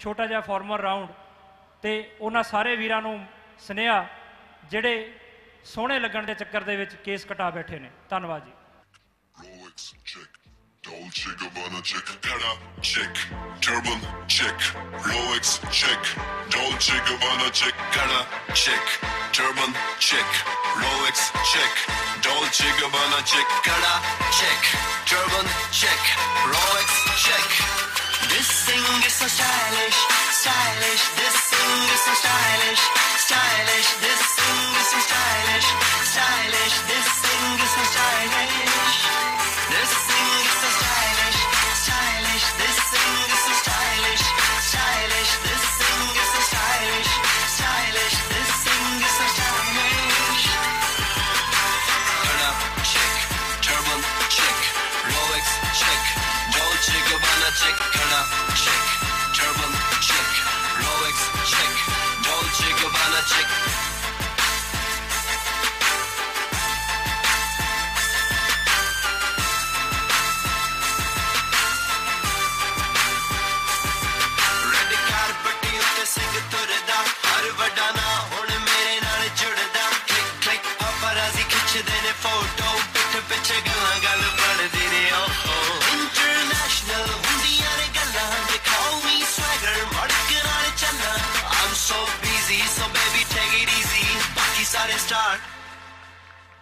छोटा जा farmer round ते उन्हां सारे वीरां नूं स्नेहा जिहड़े सोहणे लगण दे चक्कर दे विच केस कटा बैठे ने। धन्नवाद जी। Rolex check, Dolce Gabbana check, Kada check, Turban check, Rolex check, Dolce Gabbana check, Kada check, Turban check, Rolex check, Dolce Gabbana check, Kada check, Turban check, Rolex check. This thing is so stylish, stylish. This thing is so stylish, stylish. This thing is so stylish, stylish. This thing is so stylish. This thing is so stylish, stylish. This thing is so stylish, stylish. This thing is so stylish, stylish. This thing is so stylish. Kada check, Turban check, Rolex check, Dolce Gabbana check, Kada check, Turban check, Rolex check, Dolce Gabbana check.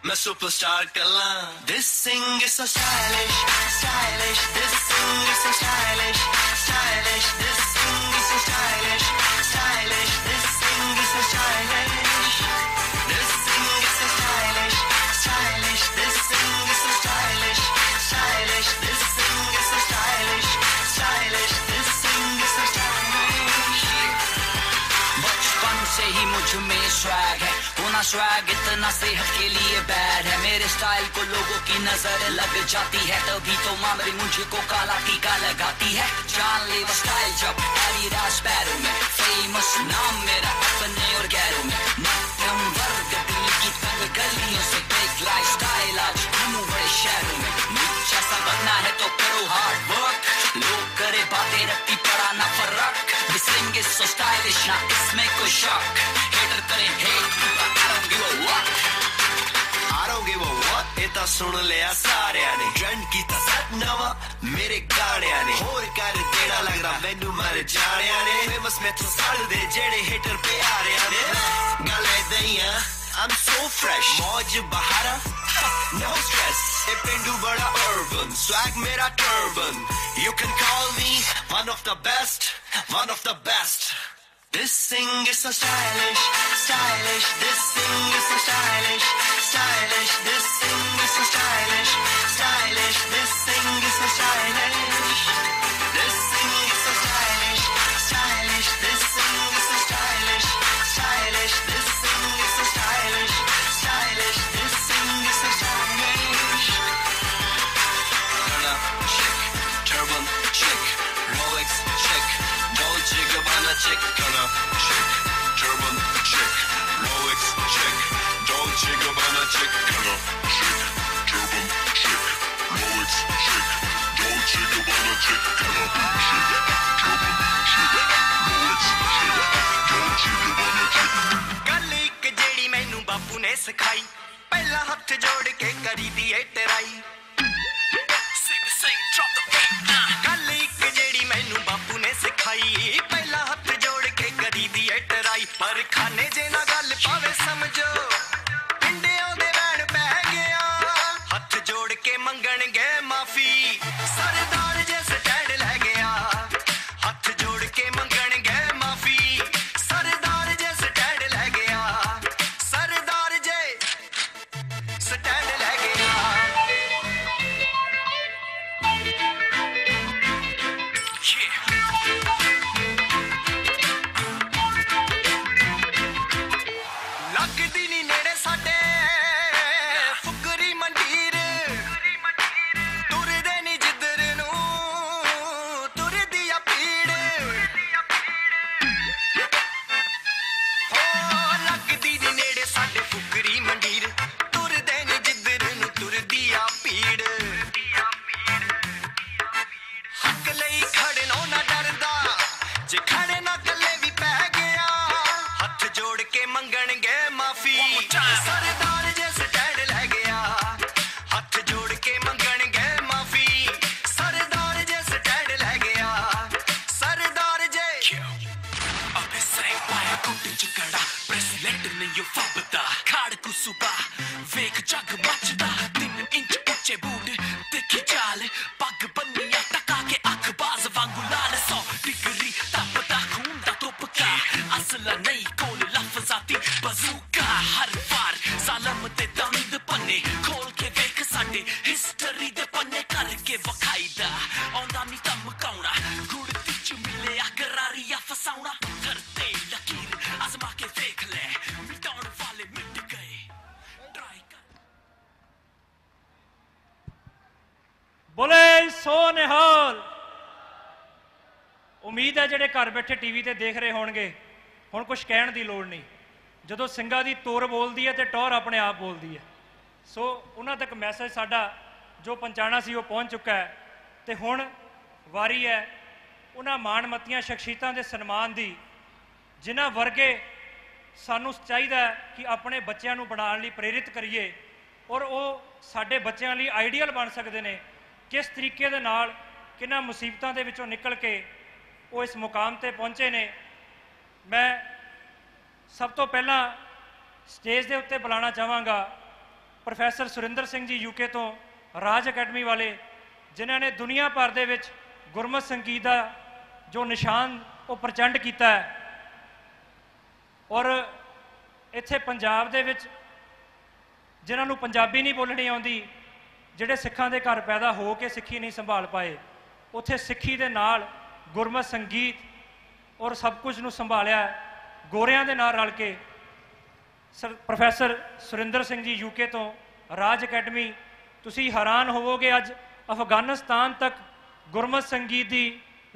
I'm a superstar kala. This thing is so stylish, stylish. This thing is so stylish, stylish. This thing is so stylish, stylish. This thing is so stylish. This thing is so stylish, stylish. This thing is so stylish, stylish. This thing is so stylish, stylish. This thing is so stylish. बचपन से ही मुझ में swag है. होना swag इतना सेहत के लिए बैड है. मेरे स्टाइल को लोगों की नजर लग जाती है, तभी तो मामरी मुझको काला टीका लगाती है. जानलेवा स्टाइल जब हरी राज पैरों में, फेमस नाम मेरा अपने और गैरों में. मध्यम वर्ग दिल्ली की तंग गलियों से बिग लाइफ स्टाइल आज घूमू बड़े शहरों में. नीचा सा बनना है तो करो हार्ड वर्क. लोग करे बातें रखती पड़ा ना फर्क. दिसेंगे सो स्टाइलिश ना इसमें कोई शक. हेटर करें हेट ता सुन लिया सारिया ने. ट्रेंड की तसत नवा मेरे गाड़िया ने. होर कर तेड़ा लग रहा मैनू मर जाड़िया ने. फेमस में तो साल दे जेड़े हिटर पे आ रिया ने. गले दइया I'm so fresh, मौज बहारा no stress. ये पिंडू बड़ा urban, swag मेरा turban. You can call me one of the best, one of the best. This thing is so stylish, stylish. This thing is so stylish, stylish. This thing is so stylish, stylish. This thing is so stylish. This thing is so stylish, stylish. This thing is so stylish, stylish. This thing is so stylish, stylish. This thing is so stylish. Kada check, Turban check, Rolex check, Dolce Gabbana check, Kada check, Turban check, Rolex check. Dolce Gabbana check, Kada check, Turban check, Rolex check, Dolce Gabbana check. घर बैठे TV ते देख रहे होंगे, हुण कुछ कहण दी लोड़ नहीं, जदों सिंघां दी तोर बोलदी है तो टौर अपने आप बोलदी है। सो उन्हां तक मैसेज साडा जो पहुँचाना सी वह पहुँच चुका है, तो हुण वारी है उन्हां माणमत्तियां शख्सियतां दे सन्मान दी जिन्हां वर्गे सानूं चाहीदा कि अपने बच्चों नूं बनाउण लई प्रेरित करिए और वह साडे बच्चों लई आइडियल बन सकदे ने, किस तरीके दे नाल किन्हां मुसीबतां दे विचों निकल के वो इस मुकाम ते पहुँचे ने। मैं सब तो पहला स्टेज के उत्ते बुलाना चाहांगा प्रोफैसर सुरेंद्र सिंह जी यूके तो, राज अकैडमी वाले, जिन्हां ने दुनिया भर दे विच गुरमत संगीत का जो निशान वो प्रचंड किया है, और इत्थे पंजाब दे विच जिन्हां नूं पंजाबी नहीं बोलनी आउंदी, जिहड़े सिखां दे घर पैदा हो के सिक्खी नहीं संभाल पाए, उत्थे सिक्खी दे नाल गुरमत संगीत और सब कुछ नूं संभालिया गोरियां दे नाल रल के। प्रोफैसर सुरेंद्र सिंह जी यूके तो, राज अकैडमी, तुसीं हैरान होवोगे अज अफगानिस्तान तक गुरमत संगीत की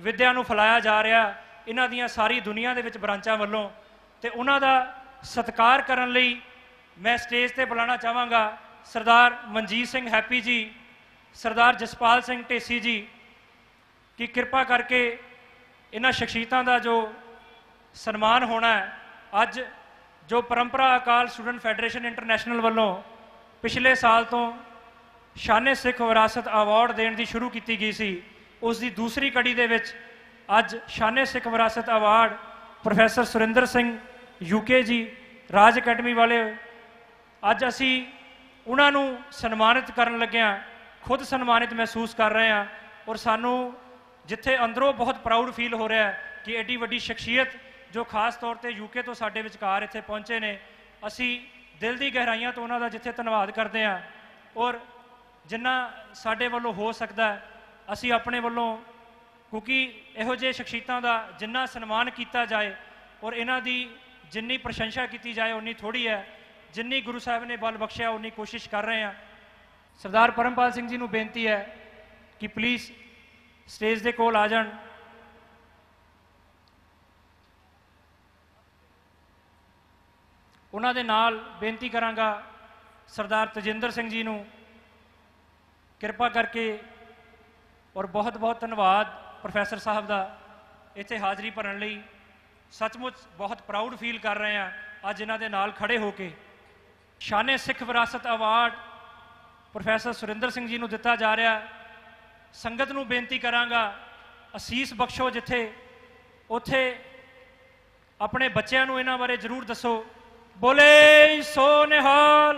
विद्या नूं फैलाया जा रहा, इन्हां दियां सारी दुनिया दे विच ब्रांचां वल्लों, ते उन्हां दा सत्कार करन लई मैं स्टेज ते बुलाना चाहांगा सरदार मनजीत सिंह हैप्पी जी, सरदार जसपाल सिंह टेसी जी, कि कृपा करके इन्हां शख्सियतां का जो सन्मान होना है अज जो परंपरा अकाल स्टूडेंट फैडरेशन इंटरनेशनल वालों पिछले साल तो शान सिख विरासत अवार्ड देने की शुरू की गई सी, उसकी दूसरी कड़ी दे विच अज Shaan Sikh Virasat award professor Surendra Singh UK ji, Raj academy वाले, अज असी उन्हां नूं सन्मानित करन लगे हाँ, खुद सन्मानित महसूस कर रहे हैं, और सानू जिथे अंदरों बहुत प्राउड फील हो रहा है कि एडी वड्डी शख्सियत जो खास तौर पर यूके तो साढ़े विचकार इत्थे पहुँचे ने, असी दिल दी गहराइयां तो उन्हां दा जिथे धन्नवाद करते हैं, और जिन्ना साढ़े वल्लों हो सकता है असी अपने वल्लों, क्योंकि इहो जिहे शख्सियतां दा जिन्ना सन्मान किया जाए और इन्हां दी जिन्नी प्रशंसा की जाए उन्नी थोड़ी है, जिन्नी गुरु साहब ने बल बख्शिया उन्नी कोशिश कर रहे हैं। सरदार परमपाल सिंह जी नूं बेनती है कि प्लीज़ स्टेज दे कोल आ जाण। उन्हां दे नाल बेनती करांगा सरदार तजेंद्र सिंह जी नूं, कृपा करके, और बहुत बहुत धन्नवाद प्रोफैसर साहब दा इत्थे हाज़री भरन लई, सचमुच बहुत प्राउड फील कर रहे हैं अज इन्हां दे नाल खड़े होके। शान सिख विरासत अवार्ड प्रोफैसर सुरेंद्र सिंह जी नूं दिता जा रहा है, संगत नूं बेनती करांगा असीस बख्शो जिथे उथे अपने बच्चों नूं इन्हां बारे जरूर दसो। बोले सो निहाल।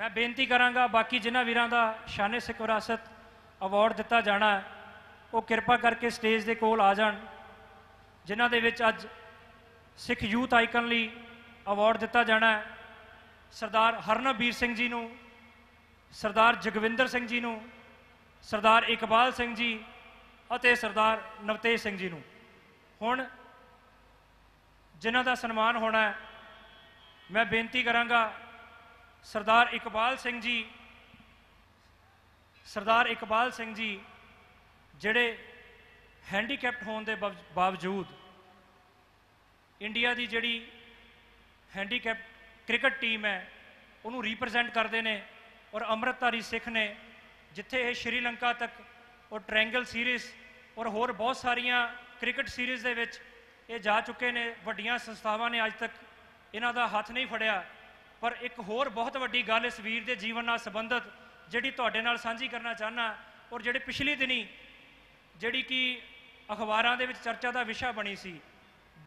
मैं बेनती करांगा बाकी जिन्हां वीरां दा शान सिख विरासत अवार्ड दिता जाना है वो कृपा करके स्टेज दे कोल आ जाण, जिन्हां दे विच अज सिख यूथ आइकन लई अवार्ड दिता जाना है सरदार हरनवीर सिंह जी नूं, सरदार जगविंदर सिंह जी नूं, सरदार इकबाल सिंह जी और सरदार नवतेज सिंह जी नूं। हुण जिन्हां दा सन्मान होना है, मैं बेनती करांगा सरदार इकबाल सिंह जी, सरदार इकबाल सिंह जी जिहड़े हैंडीकैप्ट होने के बावजूद इंडिया की जिहड़ी हैंडीकैप्ट क्रिकेट टीम है उन्होंने रिप्रजेंट करते हैं, और अमृतधारी सिख ने जिथे श्रीलंका तक और ट्रायंगल सीरीज़ और होर बहुत सारिया क्रिकेट सीरीज़ दे विच ये जा चुके ने। वड्डियां संस्थावां ने अज तक इन्हां दा हथ नहीं फड़िया, पर एक होर बहुत वड्डी गल इस वीर दे जीवन नाल संबंधित जिहड़ी तुहाडे नाल सांझी करना चाहना और जिहड़ी पिछले दिनी जिहड़ी कि अखबारां दे विच चर्चा दा विशा बनी सी,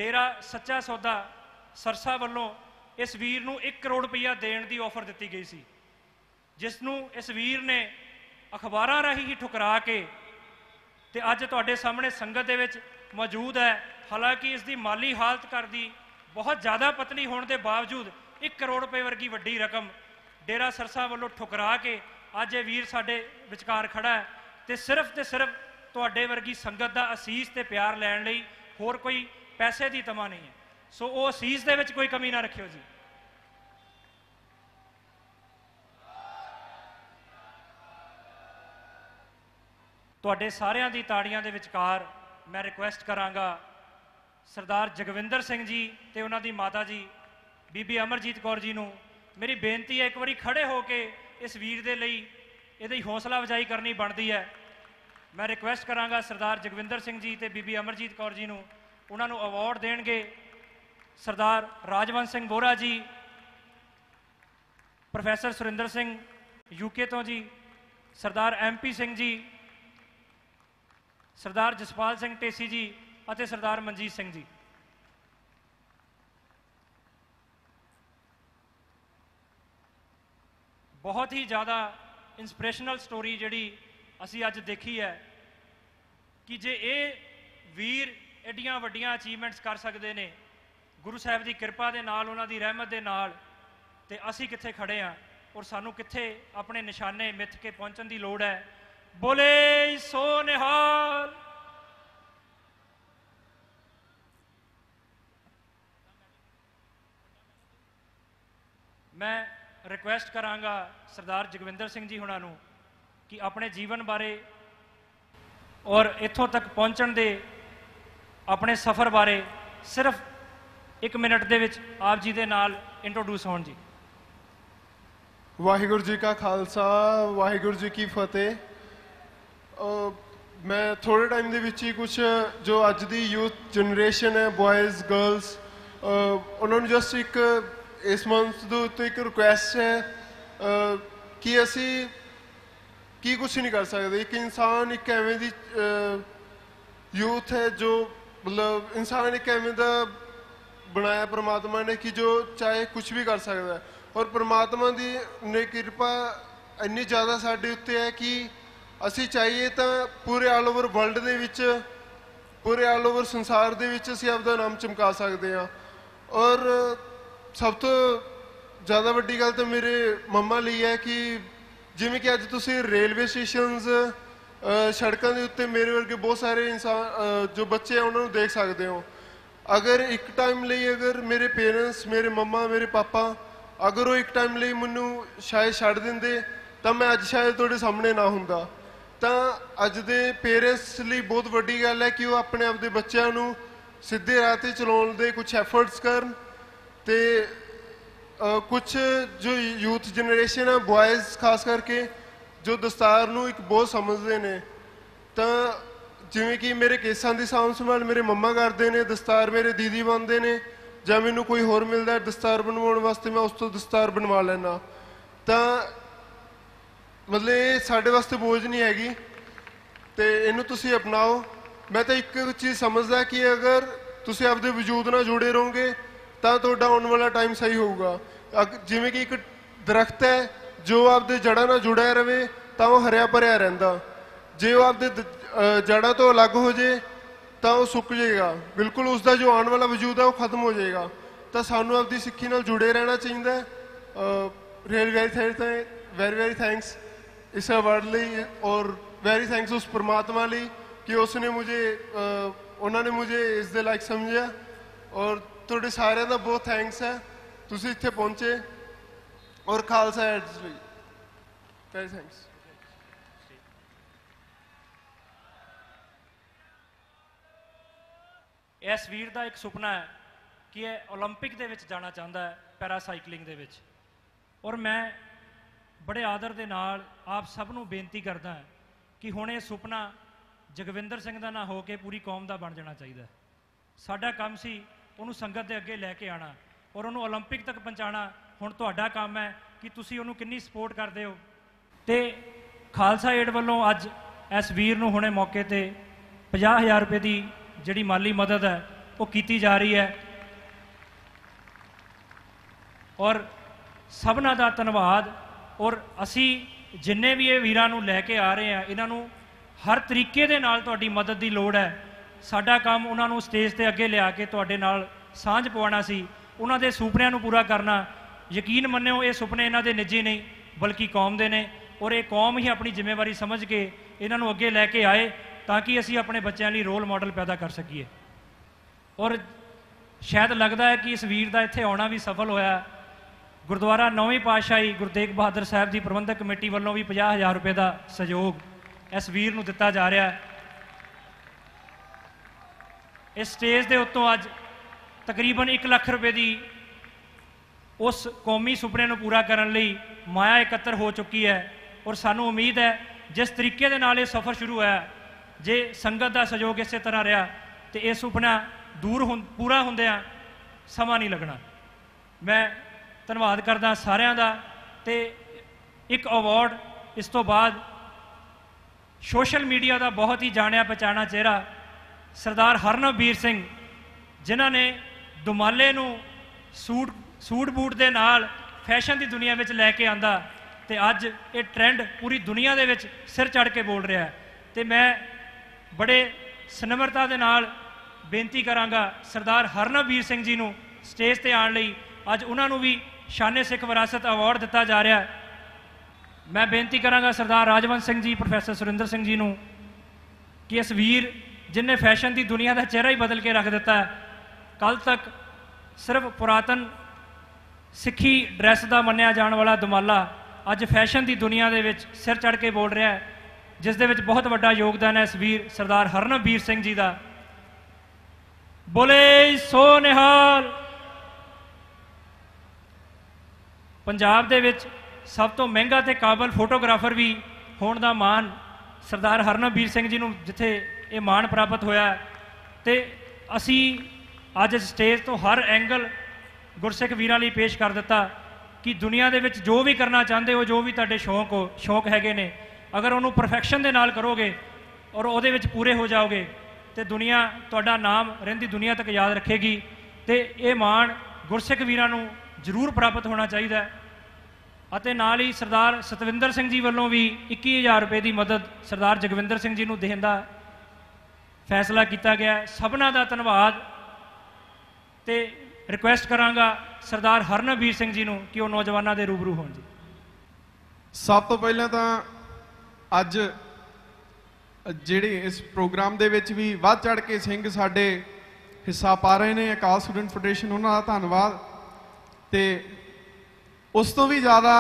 डेरा सच्चा सौदा सरसा वल्लों इस वीर नूं 1 करोड़ रुपया देण दी ऑफर दित्ती गई सी, जिस नूं इस वीर ने अखबारां राही ही ठुकरा के ते अज तुहाडे सामने संगत दे विच मौजूद है। हालांकि इस दी माली हालत घर दी बहुत ज़्यादा पतली होने के बावजूद 1 करोड़ रुपए वर्गी वड्डी रकम डेरा सरसा वल्लों ठुकरा के अज ये वीर साडे विचकार खड़ा है ते सिर्फ तुहाडे वर्गी संगत दा असीस ते प्यार लैण लई होर कोई पैसे दी तमा नहीं है। सो वो असीस दे विच कोई कमी ना रखियो जी। तुहाडे सारियां दी ताड़ियां दे विचकार मैं रिक्वेस्ट करांगा सरदार जगविंदर सिंह जी ते उन्हां दी माता जी बीबी अमरजीत कौर जी नूं। मेरी बेनती है एक बारी खड़े होके इस वीर दे लई इहदी हौसला अफजाई करनी बनती है। मैं रिक्वेस्ट करांगा सरदार जगविंदर सिंह जी ते बीबी अमरजीत कौर जी नूं, उन्हां नूं अवार्ड देणगे सरदार राजवंत सिंह बोहरा जी, प्रोफैसर सुरेंद्र सिंह यूके तो जी, सरदार MP सिंह जी, सरदार जसपाल सिंह टेसी जी अते सरदार मनजीत सिंह जी। बहुत ही ज़्यादा इंस्पिरेशनल स्टोरी जिहड़ी असी अज देखी है कि जे ये वीर एडियां वड्डियां अचीवमेंट्स कर सकते हैं गुरु साहब की कृपा के नाल, उन्हां दी रहमत के नाल, ते असी कित्थे खड़े हाँ और सानू कित्थे अपने निशाने मिथ के पहुँचन की लोड़ है। बोले सो निहाल। मैं रिक्वेस्ट करांगा सरदार जगविंदर सिंह जी हुणां नूं कि अपने जीवन बारे और इत्थों तक पहुँचण दे अपने सफ़र बारे सिर्फ 1 मिनट दे विच आप जी दे नाल इंट्रोड्यूस होण जी। वाहिगुरू जी का खालसा, वाहिगुरू जी की फतेह। मैं थोड़े टाइम दे विच ही कुछ जो अज दी यूथ जनरेशन है बॉयज़ गर्ल्स उन्होंने जस्ट एक इस मंच तो एक रिक्वेस्ट है कि असी की कुछ नहीं कर सकते। एक इंसान एक एवं की यूथ है जो मतलब इंसान एक एवं का बनाया परमात्मा ने कि जो चाहे कुछ भी कर सकता है, और परमात्मा की ने कृपा इन्नी ज़्यादा साढ़े उत्ते है कि असी चाहिए तो पूरे ऑल ओवर वर्ल्ड के विच पूरे ऑल ओवर संसार के विच असी आपका नाम चमका सकते हाँ। और सब तो ज़्यादा वड्डी गल तो मेरे मम्मा लिए है कि जिमें कि अज तुसीं रेलवे स्टेशनस सड़कों के उत्ते मेरे वर्गे बहुत सारे इंसान जो बच्चे हैं उन्होंने देख सकते हो। अगर एक टाइम लिए अगर मेरे पेरेंट्स मेरे मम्मा मेरे पापा अगर वो एक टाइम लिए मैनू शायद छड्ड दिंदे तो मैं अज शायद तुहाडे सामने ना हुंदा। तो अज दे पेरेंट्स लिए बहुत वड्डी गल है कि वो अपने आप के बच्चों नूं सीधे राह ते चलाउण दे कुछ एफर्ट्स करन। ते कुछ जो यूथ जनरेशन है बॉयज़ खास करके जो दस्तार नूं एक बहुत समझते हैं, तो जिमें कि मेरे केसां दी सांभ संभाल मेरे मम्मा करते हैं, दस्तार मेरे दीदी बनते हैं, जब मैनू कोई होर मिलता है दस्तार बनवाने वास्ते मैं उस तो दस्तार बनवा लैंना। तो मतलब ये साढ़े वास्ते बोझ नहीं हैगी तो इनू तुसीं अपनाओ। मैं तो एक चीज़ समझदा कि अगर तुसीं आपदे वजूद नाल जुड़े रहोगे तो तुहाडा आने वाला टाइम सही होगा। जिमें कि एक दरख्त है जो आपके जड़ा नाल जुड़ा रहे तो वह हरिया भरिया रहिंदा, जे वह आपके जड़ा तो अलग हो जाए तो वह सुक जाएगा, बिल्कुल उसका जो आने वाला वजूद है वह खत्म हो जाएगा। तो सानू आपकी सिक्खी नाल जुड़े रहना चाहिए। वेरी वेरी थैंक्स इस अवार्ड लिए और वेरी थैंक्स उस परमात्मा लिए कि उसने मुझे उन्होंने मुझे इस दे लायक समझा। और तुहाडे सारे का बहुत थैंक्स है तुसीं इत्थे पहुँचे और Khalsa aid ji very thanks. इस वीर का एक सुपना है कि यह ओलंपिक दे विच जाना चाहता है पैरासाइकलिंग दे विच, और मैं बड़े आदर दे नाल आप सब नूं बेनती करदा कि हुण यह सुपना जगविंदर सिंह दा ना हो के पूरी कौम का बन जाना चाहिए। साडा काम सी उन्होंने संगत के अगे लैके आना और उन्होंने ओलंपिक तक पहुँचाना। हुण तुहाडा काम है कि तुसीं उन्होंने कितनी सपोर्ट करदे हो। ते खालसा एड वालों अज इस वीर नूं हुणे मौके ते 50,000 रुपए की जिहड़ी माली मदद है वो की जा रही है और सबना का धन्यवाद। और असी जिन्ने भी ये वीरां नूं लैके आ रहे हैं इन्हां नूं हर तरीके दे नाल तुहाडी मदद दी लोड़ है। साडा काम उन्हां नूं स्टेज ते अगे लिया के तुहाडे नाल सांझ पवाना सी, उन्हां दे सुपनियां नूं पूरा करना। यकीन मन्निओ ये सुपने इन्हां दे निजी नहीं बल्कि कौम दे ने और ये कौम ही अपनी जिम्मेवारी समझ के इन्हां नूं अगे लैके आए तां कि असी अपने बच्चों लई रोल मॉडल पैदा कर सकीए। और शायद लगता है कि इस वीर दा इत्थे आउणा भी सफल होया। गुरुद्वारा नौवीं पातशाही गुरु तेग बहादुर साहब की प्रबंधक कमेटी वालों भी 50,000 रुपए का सहयोग इस वीर को दिता जा रहा है। इस स्टेज के उत्तों अज तकरीबन 1 लाख रुपए की उस कौमी सुपने को पूरा करने लई माया एकत्र हो चुकी है और सानू उम्मीद है जिस तरीके दे नाल ये सफ़र शुरू होया जे संगत का सहयोग इस तरह रहा तो यह सुपना दूर पूरा होंदिया समा नहीं लगना। मैं धन्यवाद करदा सारियां दा। ते एक अवार्ड इस तो बाद सोशल मीडिया का बहुत ही जानिया पहचाना चेहरा सरदार हरनवीर सिंह जिन्हां ने दुमाले नूं सूट बूट दे नाल फैशन की दुनिया में लैके आंदा ते अज ये ट्रेंड पूरी दुनिया दे विच सिर चढ़ के बोल रहा है। ते मैं बड़े सनम्रता दे नाल बेनती करांगा सरदार हरनवीर सिंह जी नूं स्टेज ते आउण लई अज उन्हां नूं भी शाने सिख विरासत अवार्ड दिता जा रहा है। मैं बेनती करांगा सरदार राजवंत सिंह जी प्रोफैसर सुरेंद्र सिंह जी नूं कि इस वीर जिन्हें फैशन की दुनिया का चेहरा ही बदल के रख दिता है। कल तक सिर्फ पुरातन सिखी ड्रैस का मन्निया जाने वाला दुमाला अज फैशन की दुनिया के सिर चढ़ के बोल रहा है जिस दे विच बहुत वड्डा योगदान है इस वीर सरदार हरनवीर सिंह जी का। बोले सो निहाल। पंजाब दे विच सब तो महंगा ते काबल फोटोग्राफर भी होने का मान सरदार हरनवीर सिंह जी नूं जिथे ये मान प्राप्त होया। ते असी अज स्टेज तो हर एंगल गुरसिख वीरां लई पेश कर दिता कि दुनिया दे विच जो भी करना चाहते हो जो भी तुहाडे शौक हैगे ने अगर उन्होंने परफैक्शन दे नाल करोगे और उहदे विच पूरे हो जाओगे तो दुनिया तुहाडा नाम रहिंदी दुनिया तक याद रखेगी। तो ये मान गुरसिख वीरां नूं जरूर प्राप्त होना चाहिए। ਅਤੇ ਨਾਲ ਹੀ ਸਰਦਾਰ ਸਤਵਿੰਦਰ ਸਿੰਘ ਜੀ ਵੱਲੋਂ ਵੀ 21,000 ਰੁਪਏ ਦੀ ਮਦਦ ਸਰਦਾਰ ਜਗਵਿੰਦਰ ਸਿੰਘ ਜੀ ਨੂੰ ਦੇਣ ਦਾ ਫੈਸਲਾ ਕੀਤਾ ਗਿਆ। ਸਭਨਾ ਦਾ ਧੰਨਵਾਦ ਤੇ ਰਿਕੁਐਸਟ ਕਰਾਂਗਾ ਸਰਦਾਰ ਹਰਨਵੀਰ ਸਿੰਘ ਜੀ ਨੂੰ ਕਿ ਉਹ ਨੌਜਵਾਨਾਂ ਦੇ ਰੂਬਰੂ ਹੋਣ। ਜੀ ਸਭ ਤੋਂ ਪਹਿਲਾਂ ਤਾਂ ਅੱਜ ਜਿਹੜੇ ਇਸ ਪ੍ਰੋਗਰਾਮ ਦੇ ਵਿੱਚ ਵੀ ਵੱਧ ਚੜ ਕੇ ਸਿੰਘ ਸਾਡੇ ਹਿੱਸਾ ਪਾ ਰਹੇ ਨੇ ਅਕਾਲ ਸਟੂਡੈਂਟ ਫੈਡਰੇਸ਼ਨ ਉਹਨਾਂ ਦਾ ਧੰਨਵਾਦ। ਤੇ उस तो भी ज़्यादा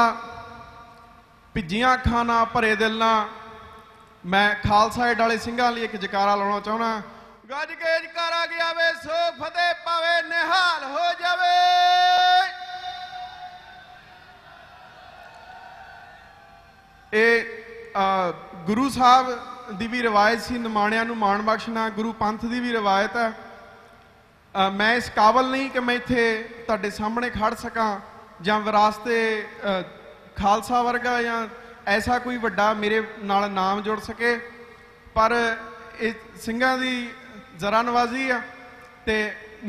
भिजिया अखां नाल भरे दिल नाल मैं खालसा एड वाले सिंघां लई इक जयकारा लाउणा चाहुंदा। गज के जयकारा गया वे सो फतेह पावे निहाल हो जावे। गुरु साहब की भी रिवायत सी निमाणियां नूं माण बख्शणा, गुरु पंथ की भी रिवायत है। मैं इस काबल नहीं कि मैं इत्थे तुहाडे सामने खड़ सकां ਜਾਂ ਵਿਰਾਸਤੇ ਖਾਲਸਾ ਵਰਗਾ ਜਾਂ ਐਸਾ ਕੋਈ ਵੱਡਾ ਮੇਰੇ ਨਾਲ ਨਾਮ ਜੁੜ ਸਕੇ, ਪਰ ਇਹ ਸਿੰਘਾਂ ਦੀ ਜ਼ਰਾ ਨਵਾਜ਼ੀ ਆ ਤੇ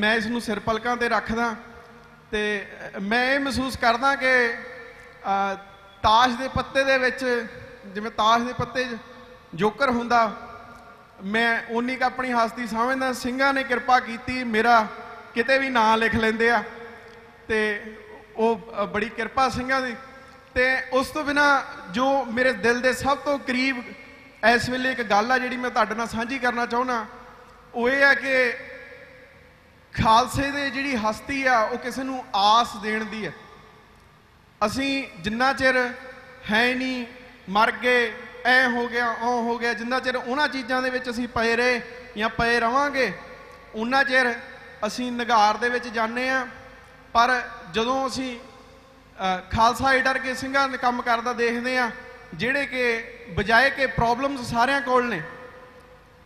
ਮੈਂ ਇਸ ਨੂੰ ਸਿਰ ਪਲਕਾਂ ਤੇ ਰੱਖਦਾ। ਤੇ ਮੈਂ ਇਹ ਮਹਿਸੂਸ ਕਰਦਾ ਕਿ ਤਾਸ਼ ਦੇ ਪੱਤੇ ਦੇ ਵਿੱਚ ਜਿਵੇਂ ਤਾਸ਼ ਦੇ ਪੱਤੇ ਜੋਕਰ ਹੁੰਦਾ ਮੈਂ ਉਨੀ ਕੁ ਆਪਣੀ ਹਸਤੀ ਸਮਝਦਾ। ਸਿੰਘਾਂ ਨੇ ਕਿਰਪਾ ਕੀਤੀ ਮੇਰਾ ਕਿਤੇ ਵੀ ਨਾਂ ਲਿਖ ਲੈਂਦੇ ਆ ਤੇ ਉਹ ਬੜੀ ਕਿਰਪਾ ਸਿੰਘਾਂ ਦੀ। ਤੇ ਉਸ ਤੋਂ ਬਿਨਾ ਜੋ ਮੇਰੇ ਦਿਲ ਦੇ ਸਭ ਤੋਂ ਕਰੀਬ ਇਸ ਵੇਲੇ ਇੱਕ ਗੱਲ ਆ ਜਿਹੜੀ ਮੈਂ ਤੁਹਾਡੇ ਨਾਲ ਸਾਂਝੀ ਕਰਨਾ ਚਾਹੁੰਦਾ ਉਹ ਇਹ ਆ ਕਿ ਖਾਲਸੇ ਦੇ ਜਿਹੜੀ ਹਸਤੀ ਆ ਉਹ ਕਿਸੇ ਨੂੰ ਆਸ ਦੇਣ ਦੀ ਆ। ਅਸੀਂ ਜਿੰਨਾ ਚਿਰ ਹੈ ਨਹੀਂ ਮਰ ਗਏ ਐ ਹੋ ਗਿਆ ਉਹ ਹੋ ਗਿਆ ਜਿੰਨਾ ਚਿਰ ਉਹਨਾਂ ਚੀਜ਼ਾਂ ਦੇ ਵਿੱਚ ਅਸੀਂ ਪਏ ਰਹੇ ਜਾਂ ਪਏ ਰਵਾਂਗੇ ਉਹਨਾਂ ਚਿਰ ਅਸੀਂ ਨਿਗਾਰ ਦੇ ਵਿੱਚ ਜਾਂਦੇ ਆ। पर जदों असी खालसा एड के सिंघां ने काम करदा देखदे आ जिहड़े कि बजाय कि प्रॉब्लम्स सारियां कोल ने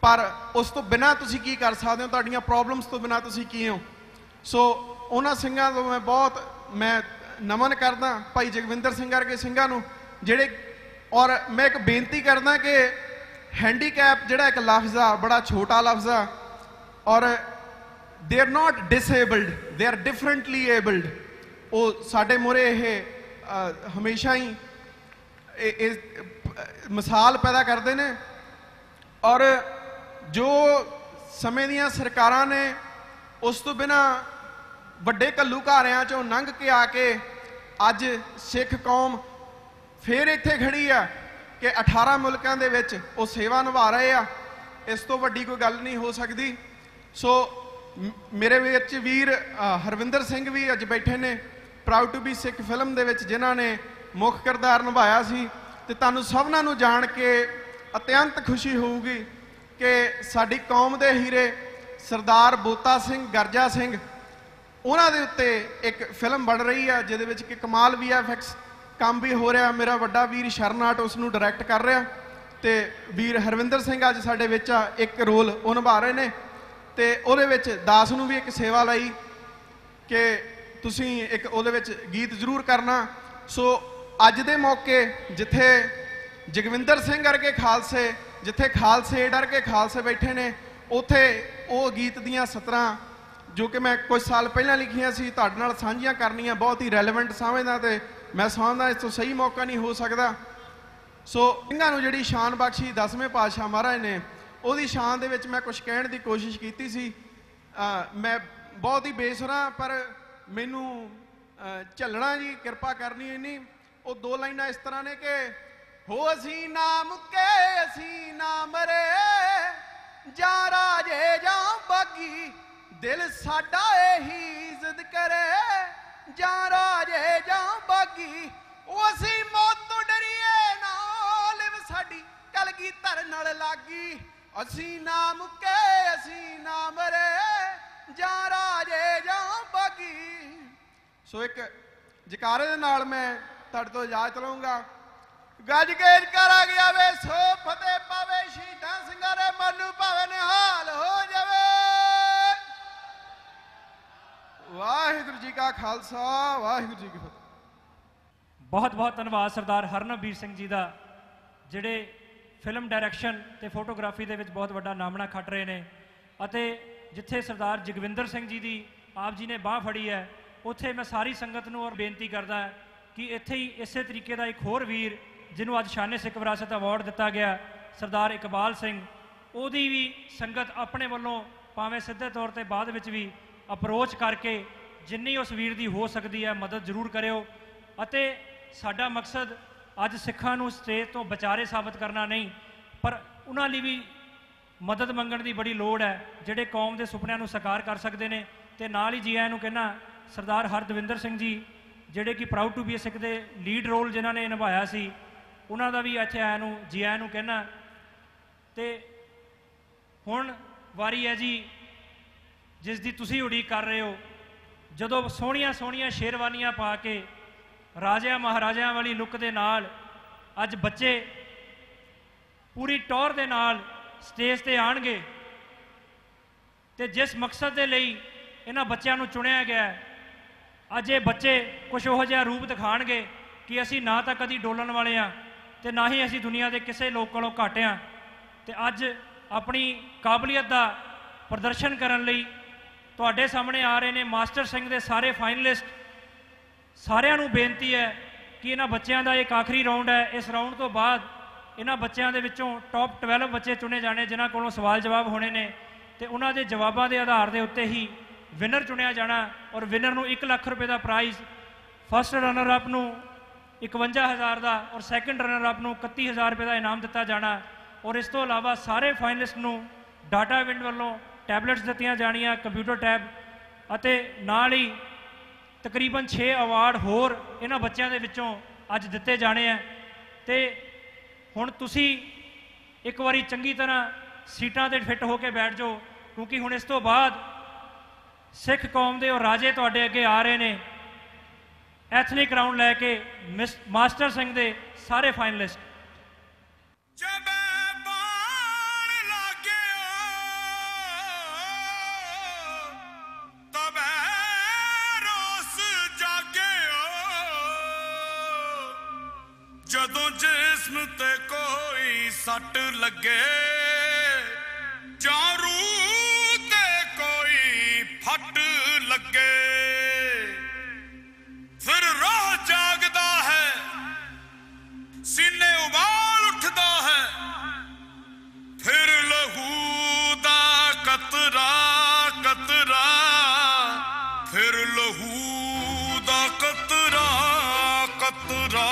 पर उस तो बिना तुसी की कर सकते हो, तुहाडियां प्रॉब्लम्स तो बिना तुसी की हो। सो उन्हां सिंघां तो मैं नमन करदा भाई जगविंदर सिंह वर्गे सिंघां नूं जिहड़े, और मैं एक बेनती करदा कि हैंडीकैप जिहड़ा एक लफ्ज़ आ बड़ा छोटा लफ्ज़ आ और they are not disabled, they are differently abled. वो साडे मुरे ये हमेशा ही मिसाल पैदा करते हैं। और जो समय दियां सरकारां ने उस तो बिना वड्डे घल्लूघारियां चों लंघ के आके अज सिख कौम फिर इत्थे खड़ी आ कि 18 मुल्कां दे विच वो सेवा निभा रहे आ। इस तो वड्डी कोई गल नहीं हो सकती। सो मेरे विच वीर हरविंदर सिंह भी अज बैठे ने, proud to be Sikh film दे विच जिन्हां ने मुख किरदार निभाया सी, ते तुहानू सबना नू जाण के अत्यंत खुशी होऊगी कि साडी कौम दे हीरे सरदार बोता सिंह गरजा सिंह उन्हां दे उत्ते एक फिल्म बन रही है जिहदे विच कि कमाल VFX काम भी हो रहा। मेरा वड्डा वीर शरनाट उसनू डायरैक्ट कर रहा ते वीर हरविंदर सिंह अज साडे विच एक रोल उह निभा रहे ने। तो वो दास नूं भी एक सेवा लाई कि तुसीं एक वो गीत जरूर करना। सो अज दे मौके जिथे जगविंदर सिंह वर्गे खालसे, जिथे खालसे एड वर्गे खालसे बैठे ने, उथे वो गीत दियां 17 जो कि मैं कुछ साल पहले लिखियां सी तुहाडे नाल सांझियां करनियां बहुत ही रैलेवेंट समझदा, तो मैं समझदा इस तो सही मौका नहीं हो सकता। सो इन्हां नूं जिहड़ी शान बख्शी 10वें पातशाह महाराज ने, ਉਹਦੀ ਸ਼ਾਨ ਦੇ ਵਿੱਚ ਮੈਂ ਕੁਝ ਕਹਿਣ ਦੀ ਕੋਸ਼ਿਸ਼ ਕੀਤੀ ਸੀ। मैं बहुत ही बेसुरा पर मैनू झलना जी कृपा करनी नहीं। वो दो लाइना इस तरह ने कि हो असी ना मुके असी ना मरे जा राजे जा बागी दिल साडा यही इज्जत करे जा राजे जा बागी ओ असी मौत तो डरिए ना लिव साडी कलगी धर नाल लागी असी ना मुके असी ना मरे जा राजे जा बागी। सो एक जकारे दे नाल मैं तुहाडे तो इजाजत लवांगा। गज के जकारा गया वे सो फतेह पावे शहीदां सिंगारे मनु भावे निहाल हो जावे। वाहिगुरू जी का खालसा वाहिगुरू जी की फतेह। बहुत बहुत धन्यवाद सरदार हरनवीर सिंह जी का जिहड़े फिल्म डायरैक्शन ते फोटोग्राफी दे विच बहुत वड्डा नामना खट रहे ने अते जिथे सरदार जगविंदर सिंह जी दी आप जी ने बाह फड़ी है उत्थे मैं सारी संगत नूं और बेनती करदा कि इत्थे ही इसे तरीके दा एक होर वीर जिन्हों अज शाने सिख विरासत अवार्ड दिता गया सरदार इकबाल सिंह उहदी भी संगत अपने वालों भावें सीधे तौर ते बाद विच भी अप्रोच करके जिन्नी उस वीर दी हो सकती है मदद जरूर करिओ। अते साडा मकसद अज सिखां नूं स्टेज तो बचारे साबित करना नहीं पर उन्हां लई भी मदद मंगण दी बड़ी लोड़ है जिहड़े कौम दे सुपनियां नूं साकार कर सकदे ने। ते नाल ही जी आयां नूं कहना सरदार हरदविंदर सिंह जी जिहड़े कि प्राउड टू बी सिख दे लीड रोल जिन्हां ने निभाया सी उन्हां दा भी इत्थे आयां नूं जी आयां नूं कहना। ते हुण वारी है जी जिस दी तुसीं उड़ीक कर रहे हो जदों सोहणियां सोहणियां शेरवानियां पा के राजा महाराजा वाली लुक दे नाल अज बच्चे पूरी टौर दे नाल स्टेज ते आउणगे ते जिस मकसद दे लई इन्हां बच्चों नूं चुनिया गया अज ये बच्चे कुछ उहो जिहा रूप दिखाणगे कि असीं ना तां कदी डोलण वाले आ ते ना ही असीं दुनिया दे किसे लोक कोलों घट आ ते अज अपनी काबलियत दा प्रदर्शन करन लई तुहाडे सामणे आ रहे ने मास्टर सिंह दे सारे फाइनलिस्ट। ਸਾਰਿਆਂ ਨੂੰ ਬੇਨਤੀ ਹੈ ਕਿ ਇਹਨਾਂ ਬੱਚਿਆਂ ਦਾ ਇੱਕ ਆਖਰੀ ਰਾਊਂਡ ਹੈ। ਇਸ ਰਾਊਂਡ ਤੋਂ ਬਾਅਦ ਇਹਨਾਂ ਬੱਚਿਆਂ ਦੇ ਵਿੱਚੋਂ ਟੌਪ 12 ਬੱਚੇ ਚੁਣੇ ਜਾਣੇ ਜਿਨ੍ਹਾਂ ਕੋਲੋਂ ਸਵਾਲ ਜਵਾਬ ਹੋਣੇ ਨੇ ਤੇ ਉਹਨਾਂ ਦੇ ਜਵਾਬਾਂ ਦੇ ਆਧਾਰ ਦੇ ਉੱਤੇ ਹੀ ਵਿਨਰ ਚੁਣਿਆ ਜਾਣਾ ਔਰ ਵਿਨਰ ਨੂੰ 1 ਲੱਖ ਰੁਪਏ ਦਾ ਪ੍ਰਾਈਜ਼, ਫਸਟ ਰਨਰ ਅਪ ਨੂੰ 51000 ਦਾ ਔਰ ਸੈਕੰਡ ਰਨਰ ਅਪ ਨੂੰ 31000 ਰੁਪਏ ਦਾ ਇਨਾਮ ਦਿੱਤਾ ਜਾਣਾ ਔਰ ਇਸ ਤੋਂ ਇਲਾਵਾ ਸਾਰੇ ਫਾਈਨਲਿਸਟ ਨੂੰ ਡਾਟਾ ਵਿੰਡ ਵੱਲੋਂ ਟੈਬਲੇਟਸ ਦਿੱਤੀਆਂ ਜਾਣੀਆਂ ਕੰਪਿਊਟਰ ਟੈਬ ਅਤੇ ਨਾਲ ਹੀ तकरीबन 6 अवार्ड होर इन्हां बच्चों के विच्चों अज दिते जाने हैं। तो हुण तुसीं एक बारी चंगी तरह सीटां ते फिट हो के बैठ जाओ क्योंकि हुण इस तो बाद सिख कौम दे और राजे तुहाडे अगे आ रहे ने एथनिक राउंड लैके मास्टर सिंह दे सारे फाइनलिस्ट। जिस्म ते कोई सट लगे जां रूह ते कोई फट लगे फिर राह जागदा है सीने उबाल उठदा है फिर लहू दा कतरा कतरा फिर लहू दा कतरा कतरा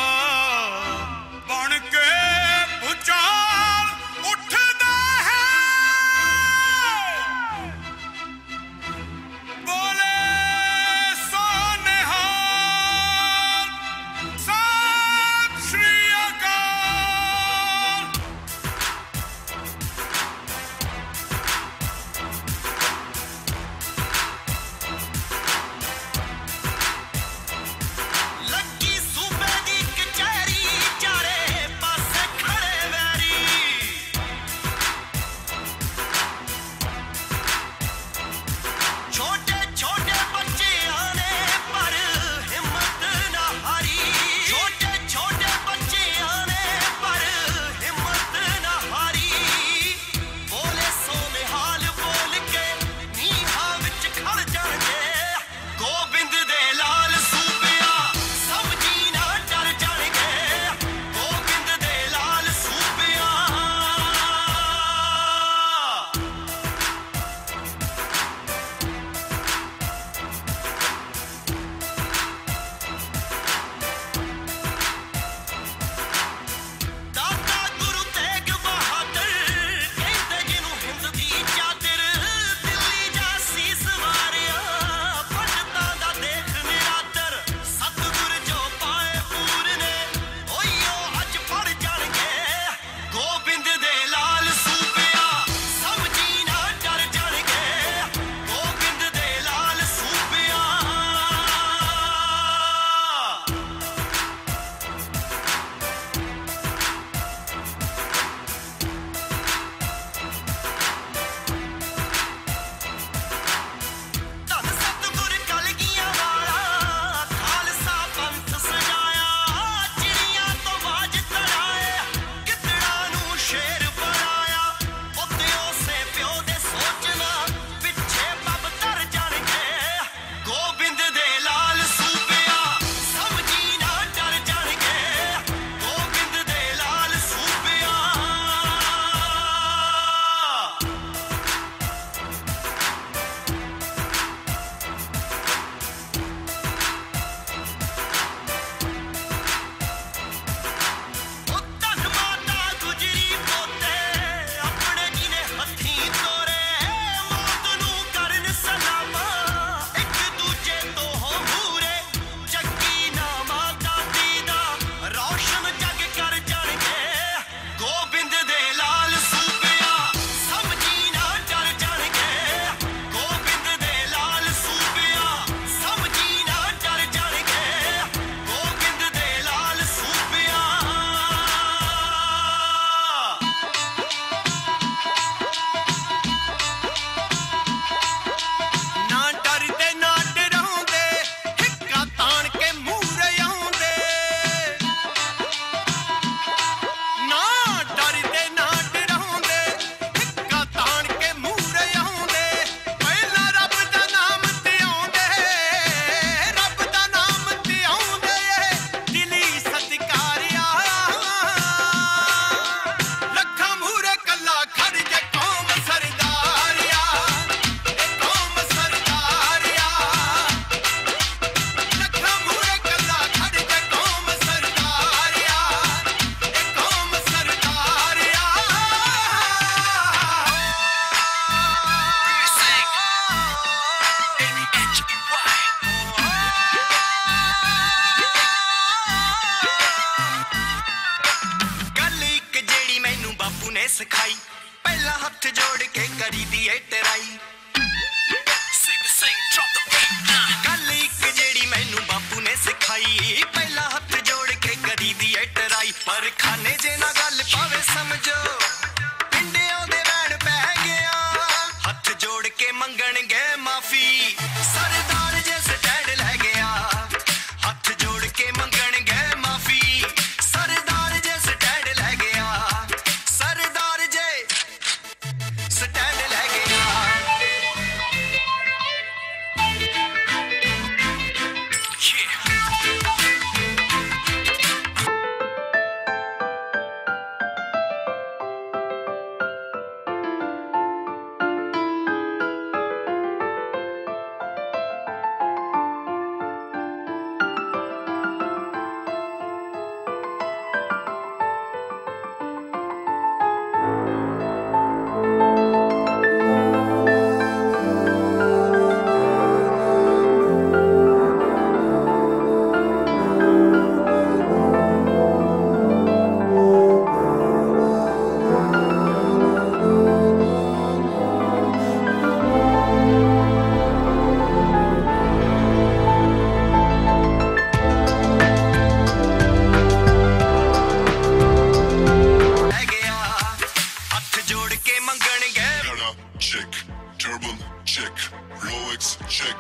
check, Turban check, Rolex check,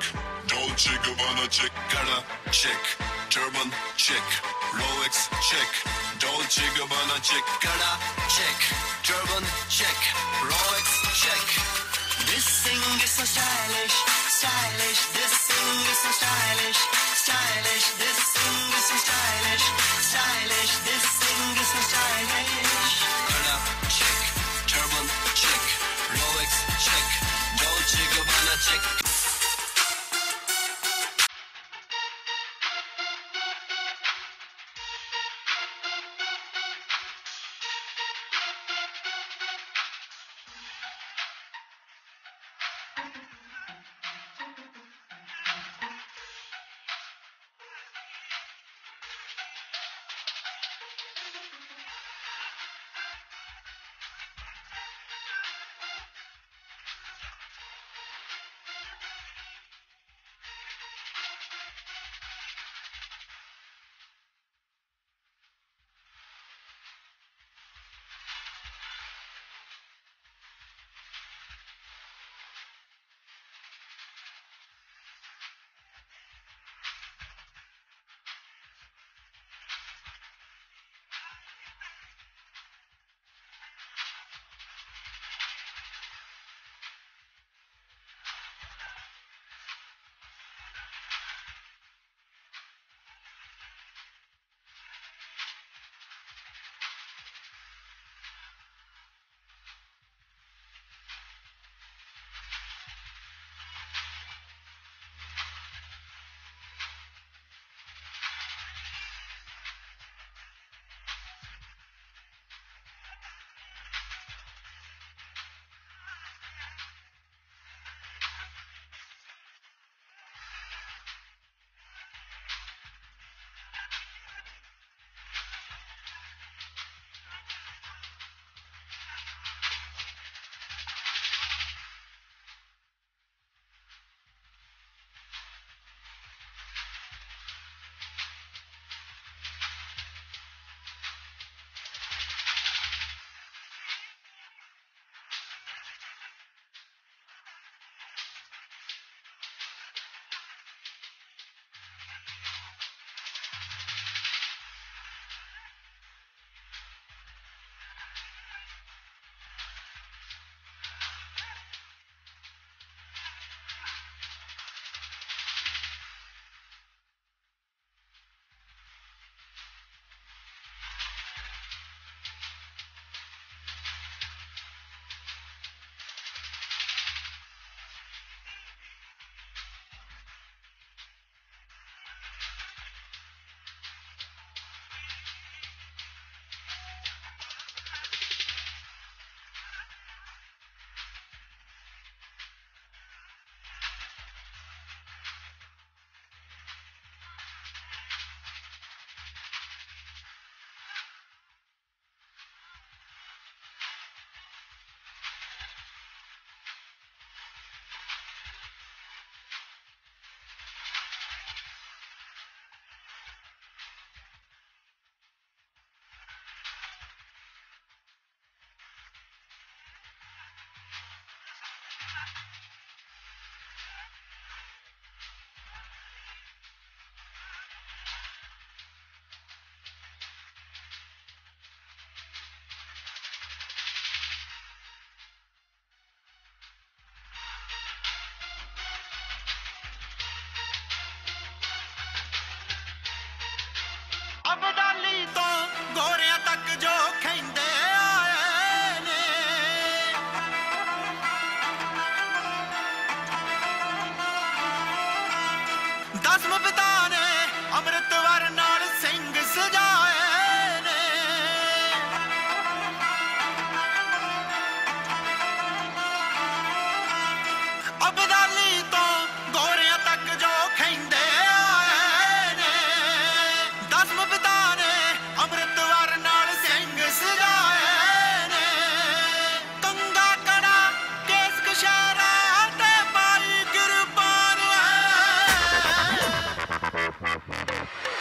Dolce Gabbana check, Kada check, Turban check, Rolex check, Dolce Gabbana check, Kada check, Turban check, Rolex check. This thing is so stylish, stylish. This thing is so stylish, stylish. This thing is so stylish, stylish. This thing is so stylish. Kada check, Turban check, Rolex check, Dolce Gabbana check.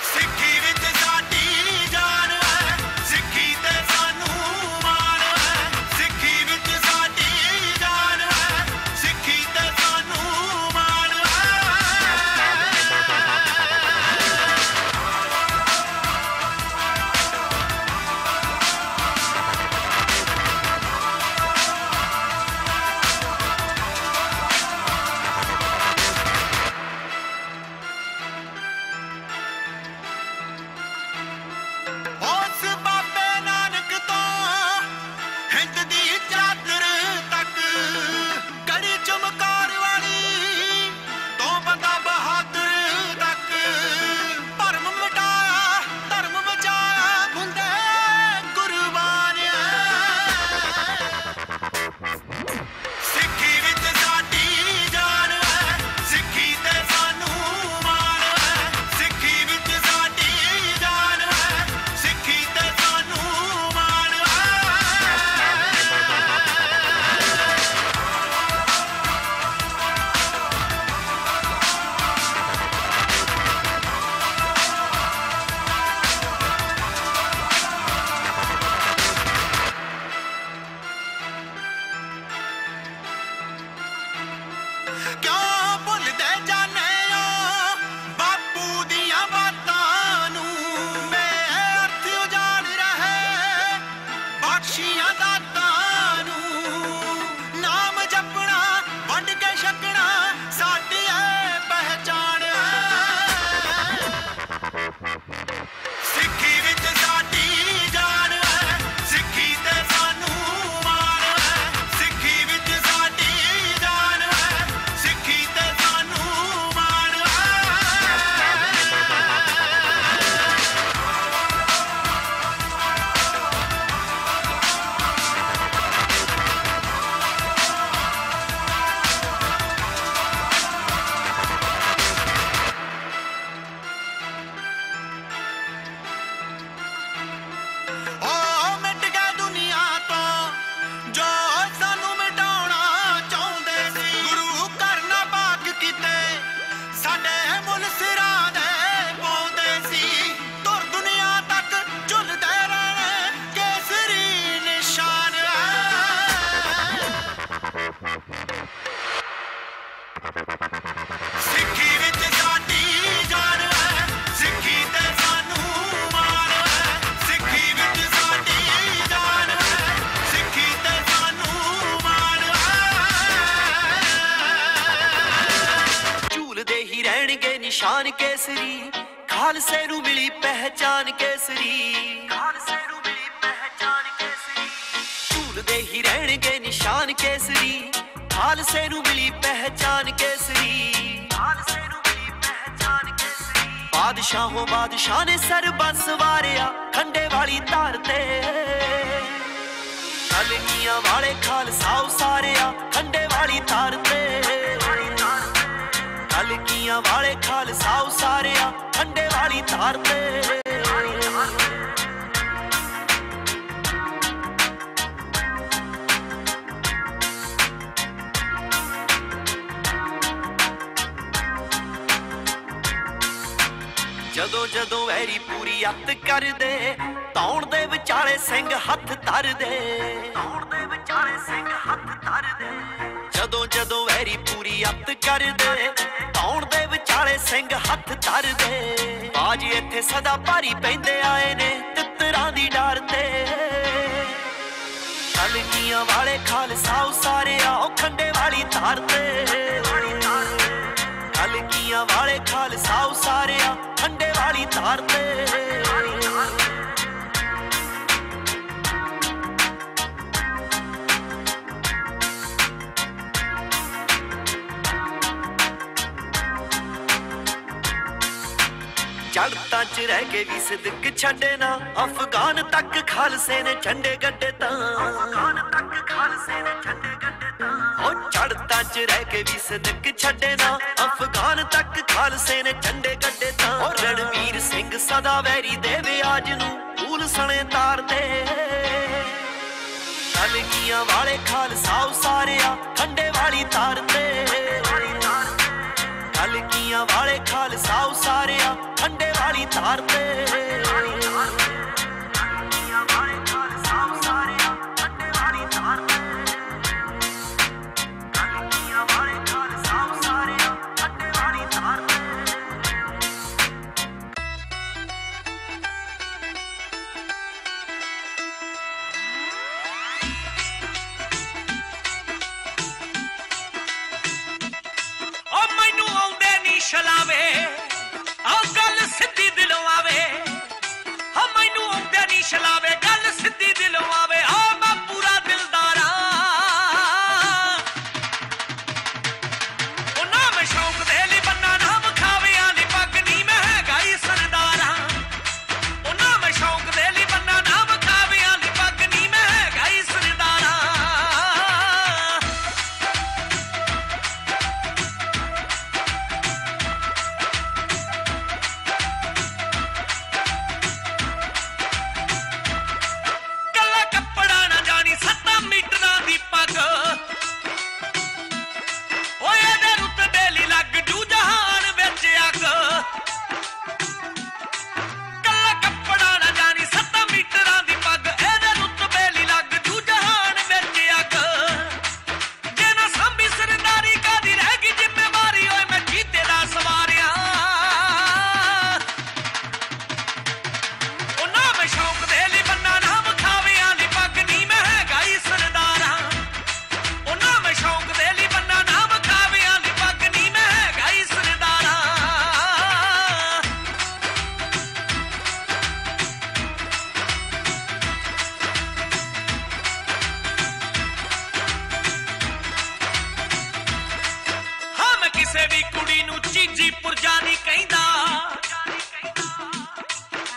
Sikh ਕਿਸੇ ਵੀ ਕੁੜੀ ਨੂੰ ਚੀਜੀ ਪੁਰਜਾ ਨਹੀਂ ਕਹਿੰਦਾ।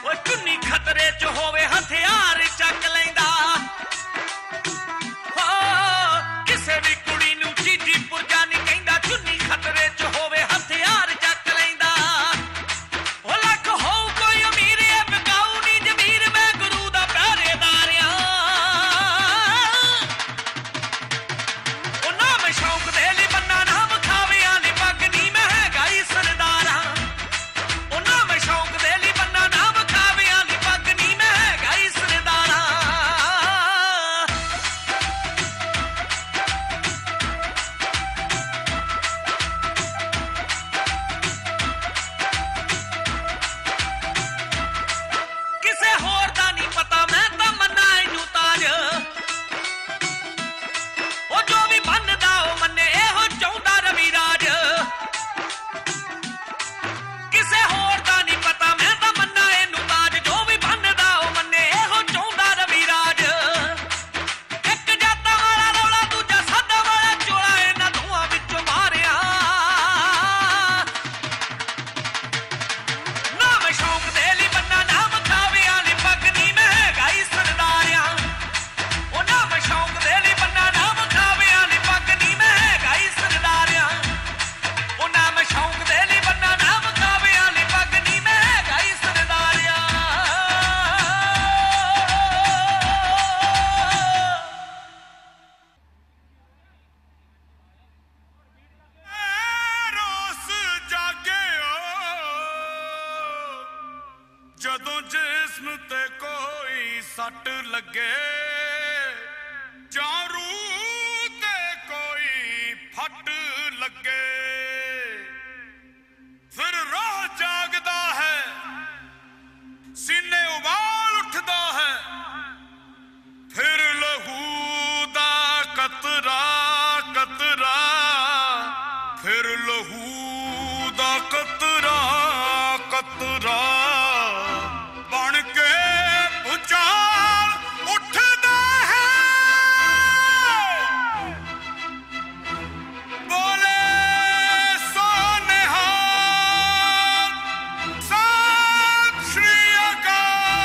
ਉਹ ਚੁੰਨੀ ਖਤਰੇ 'ਚ ਹੋਵੇ ਹਥਿਆਰ ਚੱਕ ਲੈਂਦਾ। ਹੋ ਕਿਸੇ ਵੀ ਕੁੜੀ ਨੂੰ ਚੀਜੀ ਪੁਰਜਾ ਨਹੀਂ ਕਹਿੰਦਾ, ਚੁੰਨੀ ਖਤਰੇ 'ਚ ਹੋਵੇ ਹਥਿਆਰ ਚੱਕ ਲੈਂਦਾ। ਉਹ ਲੱਖ ਹੋਊ ਕੋਈ ਅਮੀਰ ਐ ਬਕਾਊ ਨਹੀਂ ਜ਼ਮੀਰ, ਮੈਂ ਗੁਰੂ ਦਾ ਪਹਿਰੇਦਾਰ ਆ। ਉਹ ਨਾ ਮੈਂ ਸ਼ੌਂਕ ਦੇ ਲਈ ਬੰਨਾ ਨਾ ਵਿਖਾਵਿਆਂ ਦੀ ਪੱਗ ਨਹੀਂ, ਮੈਂ ਹੈਗਾ ਹੀ ਸਰਦਾਰ ਆ। ਉਹ ਨਾ ਮੈਂ ਸ਼ੌਂਕ ਦੇ ਲਈ ਬੰਨਾ ਨਾ ਵਿਖਾਵਿਆਂ ਦੀ ਪੱਗ ਨਹੀਂ, ਮੈਂ ਹੈਗਾ ਹੀ ਸਰਦਾਰ ਆ। ਕਿਸੇ ਹੋਰ ਦਾ ਨਹੀਂ ਪਤਾ, ਮੈਂ ਤਾਂ ਮੰਨਾ ਇਹਨੂੰ ਤਾਜ। ਉਹ ਜੋ ਵੀ ਬੰਨਦਾ ਉਹ ਮੰਨੇ, ਇਹੋ ਚਾਹੁੰਦਾ ਰਵੀ ਰਾਜ। ਕਿਸੇ ਹੋਰ ਦਾ ਨਹੀਂ ਪਤਾ, ਮੈਂ ਤਾਂ ਮੰਨਾ ਇਹਨੂੰ ਤਾਜ। ਜੋ ਵੀ ਬੰਨਦਾ ਉਹ ਮੰਨੇ, ਇਹੋ ਚਾਹੁੰਦਾ ਰਵੀ ਰਾਜ। ਇੱਕ ਜਾਤਾਂ ਵਾਲਾ ਰੌਲਾ, ਦੂਜਾ ਸਾਦਾ ਵਾਲਾ ਚੋਲਾ, ਇਹਨਾਂ ਦੋਹਾਂ ਵਿੱਚੋਂ ਮਾਰਿਆ। ਨਾ ਮੈਂ ਸ਼ੌਂਕ ਦੇ ਲਈ ਬੰਨਾ ਨਾ ਵਿਖਾਵਿਆਂ ਦੀ ਪੱਗ ਨਹੀਂ, ਮੈਂ ਹੈਗਾ ਹੀ ਸਰਦਾਰ ਆ। ਉਹ ਨਾ ਮੈਂ ਸ਼ੌਂਕ ਦੇ ਲਈ ਬੰਨਾ ਨਾ ਵਿਖਾਵਿਆਂ ਦੀ ਪੱਗ ਨਹੀਂ, ਮੈਂ ਹੈਗਾ ਹੀ ਸਰਦਾਰ ਆ। ਉਹ ਨਾ ਮੈਂ ਸ਼ੌਂਕ ਦੇ ਲਈ ਬੰਨਾ ਨਾ ਵਿਖਾਵਿਆਂ ਦੀ ਪੱਗ ਨਹੀਂ, ਮੈਂ ਹੈਗਾ ਹੀ ਸਰਦਾਰ ਆ। ਰੋਸ ਜਾਗਿਓ ਜਦੋਂ ਜਿਸਮ ਤੇ ਕੋਈ ਸੱਟ ਲੱਗੇ, ਜਾਂ ਰੂਹ ਤੇ ਕੋਈ ਫੱਟ ਲੱਗੇ, ਫਿਰ ਰਾਹ ਜਾਗਦਾ ਹੈ, ਸੀਨੇ ਉਬਾਲ ਉੱਠਦਾ ਹੈ, ਫਿਰ ਲਹੂ ਦਾ ਕਤਰਾ ਕਤਰਾ, ਫਿਰ ਲਹੂ ਦਾ ਕਤਰਾ ਕਤਰਾ ਬਣ ਕੇ ਭੁਚਾਲ ਉੱਠਦਾ ਹੈ। ਬੋਲੇ ਸੋ ਨਿਹਾਲ, ਸਤਿ ਸ਼੍ਰੀ ਅਕਾਲ।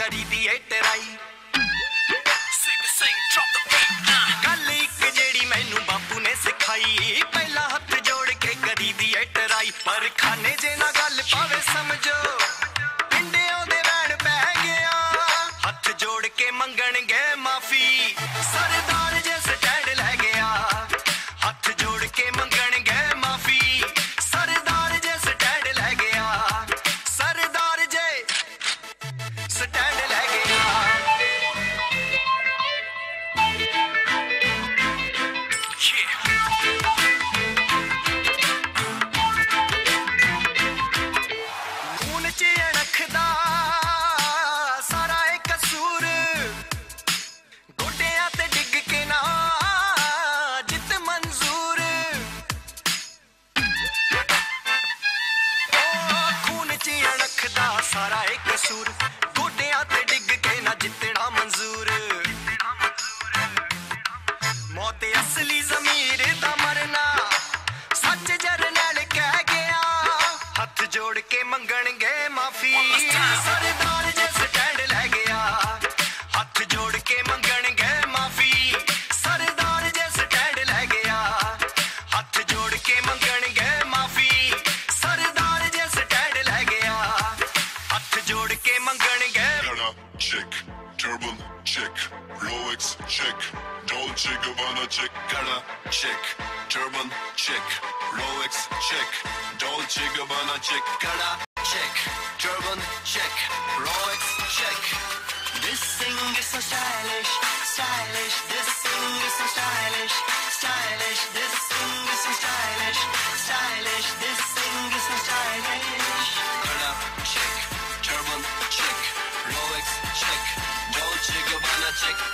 करी दी है try Singh Singh drop the beat गल एक जेड़ी मैनू बापू ने सिखाई पहला हाथ जोड़ के करी दी है टराई पर खाने जे ना गल पावे समझो पिंडियां दे वैण पै गया हाथ जोड़ के मंगणगे माफी सरदार जे स्टैंड ले गया हाथ जोड़ के मंगणगे माफी सारा एक कसूर गोटियां ते डिग के ना जितना मंजूर मौत असली जमीर दा मरना सच जरनल कह गया हाथ जोड़ के मंगणगे माफी सरदार जे स्टैंड ले गया हाथ जोड़ के मंगणगे माफी सरदार जे स्टैंड ले गया हाथ जोड़ के मंगणगे माफी Kada check, Turban check, Rolex check, Dolce Gabbana check. Kada check, Turban check, Rolex check, Dolce Gabbana check. Kada check, Turban check, Rolex check. This thing is so stylish, stylish. This thing is so stylish, stylish. This thing is so stylish, stylish. This thing is so stylish. Kada check, Turban check. Rolex check, Dolce Gabbana check.